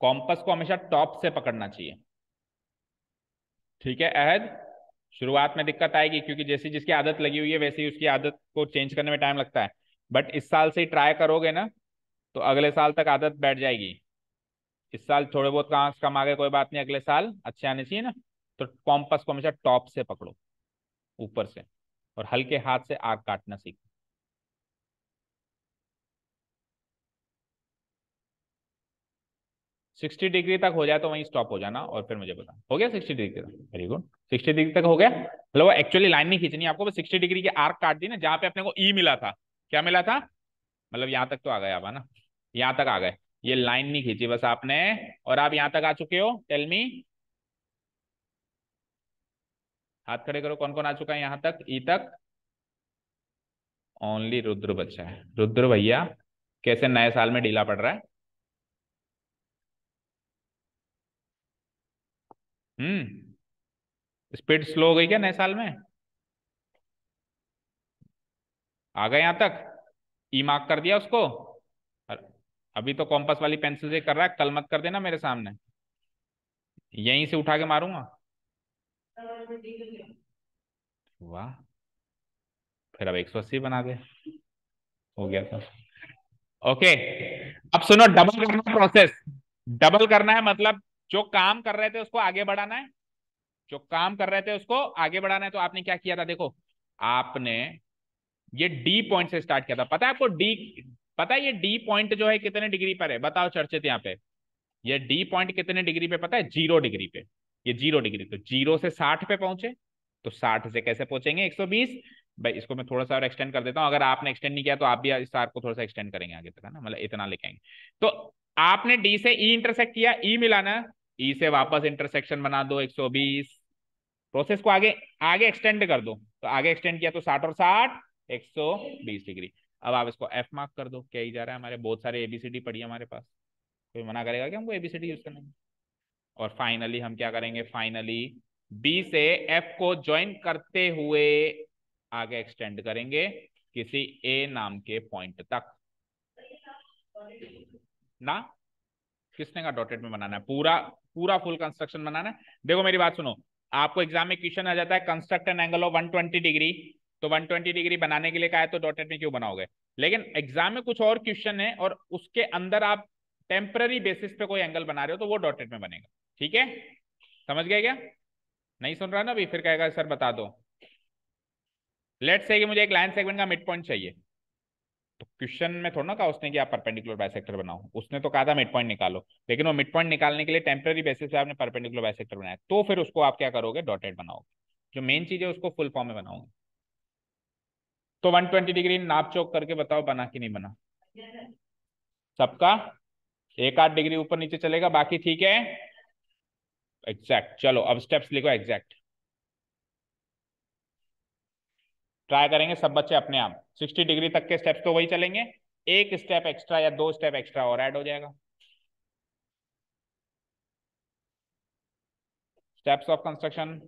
कॉम्पस को हमेशा टॉप से पकड़ना चाहिए, ठीक है अहद? शुरुआत में दिक्कत आएगी क्योंकि जैसी जिसकी आदत लगी हुई है वैसे ही उसकी आदत को चेंज करने में टाइम लगता है, बट इस साल से ही ट्राई करोगे ना तो अगले साल तक आदत बैठ जाएगी। इस साल थोड़े बहुत कहाँ कम आ गए, कोई बात नहीं, अगले साल अच्छे आने चाहिए ना। तो कॉम्पस को हमेशा टॉप से पकड़ो, ऊपर से, और हल्के हाथ से आग काटना सीखो। सिक्सटी डिग्री तक हो जाए तो वहीं स्टॉप हो जाना और फिर मुझे बताना। हो गया सिक्सटी डिग्री तक? वेरी गुड, सिक्सटी डिग्री तक हो गया। मतलब वो एक्चुअली लाइन नहीं खींचनी आपको, बस सिक्सटी डिग्री की आर्क काट दी ना, जहाँ पे अपने को ई मिला था। क्या मिला था? मतलब यहाँ तक तो आ गए आप, है ना, यहाँ तक आ गए। ये लाइन नहीं खींची बस आपने, और आप यहाँ तक आ चुके हो। टेल मी, हाथ खड़े करो, कौन कौन आ चुका है यहाँ तक ई तक? ओनली रुद्र बच्चा है। रुद्र भैया कैसे नए साल में ढीला पड़ रहा है? हम्म स्पीड स्लो हो गई क्या नए साल में? आ गए यहाँ तक, ई मार्क कर दिया उसको। अभी तो कॉम्पस वाली पेंसिल से कर रहा है, कल मत कर देना मेरे सामने, यहीं से उठा के मारूंगा। वाह, फिर अब एक सौ अस्सी बना दे, हो गया था। ओके, अब सुनो, डबल करना प्रोसेस। डबल करना है मतलब जो काम कर रहे थे उसको आगे बढ़ाना है, जो काम कर रहे थे उसको आगे बढ़ाना है। तो आपने क्या किया था? देखो, आपने ये डी पॉइंट से स्टार्ट किया था। पता है आपको डी, पता है ये डी पॉइंट जो है कितने डिग्री पर है? बताओ चर्चित यहाँ पे, ये डी पॉइंट कितने डिग्री पे? पता है? जीरो डिग्री पे। ये जीरो डिग्री, तो जीरो से साठ पे पहुंचे, तो साठ से कैसे पहुंचेंगे एक सौ बीस? भाई इसको मैं थोड़ा सा और एक्सटेंड कर देता हूं। अगर आपने एक्सटेंड नहीं किया तो आप भी इस आर्क को थोड़ा सा एक्सटेंड करेंगे आगे तक, है ना, मतलब इतना लेके आएंगे। तो आपने डी से ई इंटरसेक्ट किया, ई मिलाना, ई से वापस इंटरसेक्शन बना दो एक सौ बीस। प्रोसेस को आगे आगे एक्सटेंड कर दो, तो आगे एक्सटेंड किया तो साठ और साठ एक सौ बीस डिग्री। अब आप इसको एफ मार्क कर दो। क्या ही जा रहा है? हमारे बहुत सारे एबीसीडी पड़ी है हमारे पास, कोई मना करेगा कि हमको एबीसीडी यूज करने में? और फाइनली हम क्या करेंगे? फाइनली बी से एफ को ज्वाइन करते हुए आगे एक्सटेंड करेंगे किसी ए नाम के पॉइंट तक ना। किसने का डॉटेड में बनाना है? पूरा पूरा फुल कंस्ट्रक्शन बनाना है। देखो मेरी बात सुनो, आपको एग्जाम में क्वेश्चन आ जाता है construct an angle of one twenty degree, तो वन ट्वेंटी डिग्री बनाने के लिए कहा है तो डॉटेड में क्यों बनाओगे? लेकिन एग्जाम में कुछ और क्वेश्चन है और उसके अंदर आप टेम्पररी बेसिस पे कोई एंगल बना रहे हो तो वो डॉटेड में बनेगा। ठीक है, समझ गए क्या? नहीं सुन रहा ना अभी, फिर कहेगा सर बता दो। लेट्स से कि मुझे एक लाइन सेगमेंट का मिड पॉइंट चाहिए, तो क्वेश्चन में थोड़ा ना कहा उसने कि आप परपेंडिकुलर बाइसेक्टर बनाओ, उसने तो कहा था मिड पॉइंट निकालो, लेकिन वो मिड पॉइंट निकालने के लिए टेम्पररी बेसिस पे आपने परपेंडिकुलर बाइसेक्टर बनाया, तो फिर उसको आप क्या करोगे? डॉटेड बनाओगे। जो मेन चीज है उसको फुल फॉर्म में बनाओगे। तो वन ट्वेंटी डिग्री नाप चौक करके बताओ बना कि नहीं बना? सबका एक आठ डिग्री ऊपर नीचे चलेगा, बाकी ठीक है एग्जैक्ट। चलो अब स्टेप्स लिखो एग्जैक्ट, ट्राई करेंगे सब बच्चे अपने आप। सिक्सटी डिग्री तक के स्टेप्स तो वही चलेंगे, एक स्टेप एक्स्ट्रा या दो स्टेप एक्स्ट्रा और ऐड हो जाएगा। स्टेप्स ऑफ कंस्ट्रक्शन,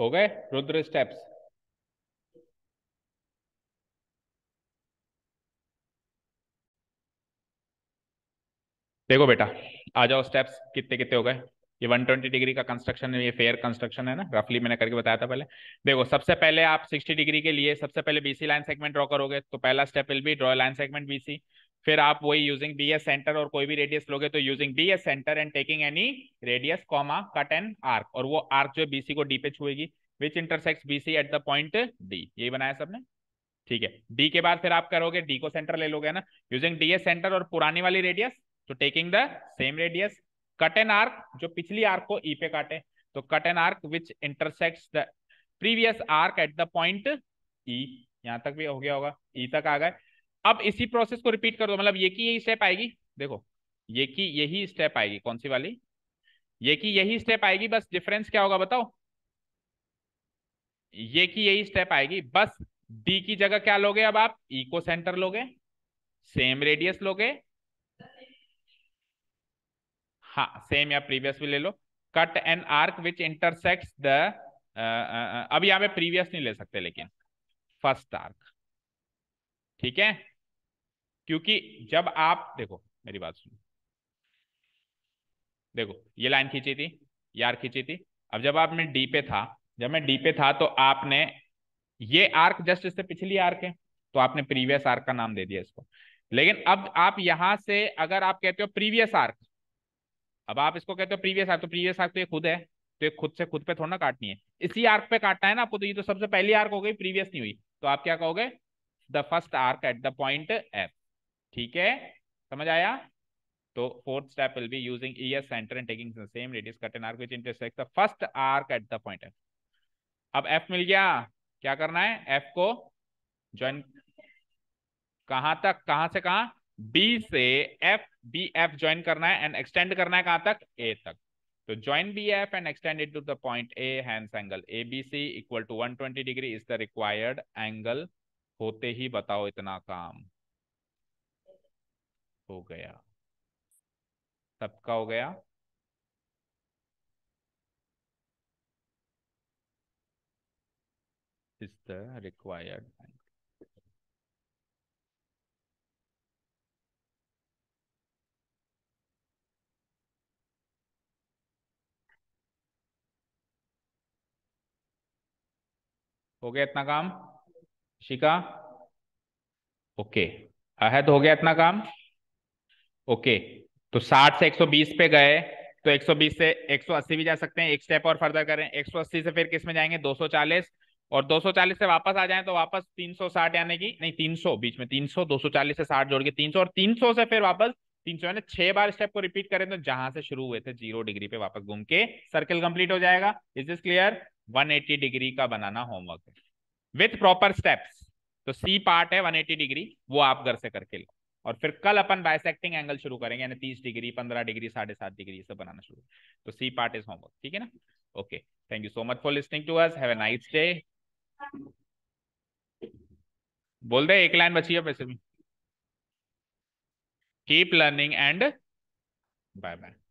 हो गए रुद्र स्टेप्स? देखो बेटा आ जाओ, स्टेप्स कितने कितने हो गए? ये वन ट्वेंटी डिग्री का कंस्ट्रक्शन है, ये फेयर कंस्ट्रक्शन है ना, रफली मैंने करके बताया था पहले। देखो सबसे पहले आप सिक्सटी डिग्री के लिए सबसे पहले बीसी लाइन सेगमेंट ड्रॉ करोगे, तो पहला step will be draw line segment BC. फिर आप वही यूजिंग बी एस सेंटर और कोई भी रेडियस लोगे तो using B S centre and taking any radius comma cut an arc, और वो आर्क जो है बीसी को डी पे छुएगी, which intersect BC at the point D. यही बनाया सबने? ठीक है। डी के बाद फिर आप करोगे डी को सेंटर ले लोगे ना, यूजिंग डी एस सेंटर और पुरानी वाली रेडियस, तो taking the same radius, cut an arc जो पिछली आर्क को ई पे काटे, तो cut an arc which intersect the previous arc at the point E. यहाँ तक भी हो गया होगा, ई तक आ गए। अब इसी प्रोसेस को रिपीट कर दो, मतलब ये की यही स्टेप आएगी। देखो ये की यही स्टेप आएगी, कौन सी वाली? ये की यही स्टेप आएगी, बस डिफरेंस क्या होगा बताओ? ये की यही स्टेप आएगी, बस डी की जगह क्या लोगे अब आप? ई को सेंटर लोगे, सेम रेडियस लोगे, हाँ सेम या प्रीवियस भी ले लो। Cut an arc which intersects the, अब यहाँ पे प्रीवियस नहीं ले सकते लेकिन फर्स्ट आर्क, ठीक है, क्योंकि जब आप देखो मेरी बात सुनो, देखो ये लाइन खींची थी, ये आर्क खींची थी। अब जब आप मैं डी पे था, जब मैं डी पे था तो आपने ये आर्क जस्ट इससे पिछली आर्क है तो आपने प्रीवियस आर्क का नाम दे दिया इसको। लेकिन अब आप यहां से अगर आप कहते हो प्रीवियस आर्क, अब आप इसको कहते हो प्रीवियस आर्क, तो प्रीवियस आर्क तो ये खुद है, तो ये खुद से खुद पे थोड़ा ना काटनी है, इसी आर्क पे काटना है ना आपको। तो ये तो सबसे पहली आर्क हो गई, प्रीवियस नहीं हुई, तो आप क्या कहोगे the first arc at the point F, ठीक है, समझ आया। तो fourth step will be using E as centre and taking the same radius cut an arc which intersects the first arc at the point F. अब F मिल गया, क्या करना है एफ को ज्वाइन, कहां तक, कहां से कहां, बी से एफ, बी एफ ज्वाइन करना है एंड एक्सटेंड करना है कहां तक, ए तक। तो join B F and extend it to the point A, hence angle A B C equal to one twenty degree is the required angle. होते ही बताओ इतना काम हो गया, सबका हो गया। इज द रिक्वायर्ड एंगल हो गया इतना काम, शिका ओके, अहद हो गया इतना काम ओके। तो साठ से एक सौ बीस पे गए, तो एक सौ बीस से एक सौ अस्सी भी जा सकते हैं, एक स्टेप और फर्दर करें। एक सौ अस्सी से फिर किस में जाएंगे, दो सौ चालीस, और दो सौ चालीस से वापस आ जाएं तो वापस तीन सौ साठ, यानी कि नहीं तीन सौ, बीच में तीन सौ, दो सौ चालीस से साठ जोड़ के तीन सौ, और तीन सौ से फिर वापस तीन सौ, यानी छह बार स्टेप को रिपीट करें तो जहां से शुरू हुए थे जीरो डिग्री पे वापस घूम के सर्कल कंप्लीट हो जाएगा। Is this clear. एक सौ अस्सी डिग्री का बनाना होमवर्क है विथ प्रॉपर स्टेप्स। तो सी पार्ट है एक सौ अस्सी डिग्री, वो आप घर से करके लो, और फिर कल अपन बाइसेक्टिंग एंगल शुरू करेंगे, यानी तीस डिग्री, पंद्रह डिग्री, साढ़े सात डिग्री, सब बनाना शुरू। तो सी पार्ट इज होमवर्क, ठीक है ना। Okay, thank you so much for listening to us, have a nice day. बोल दे एक लाइन बची है वैसे भी। Keep learning and bye bye.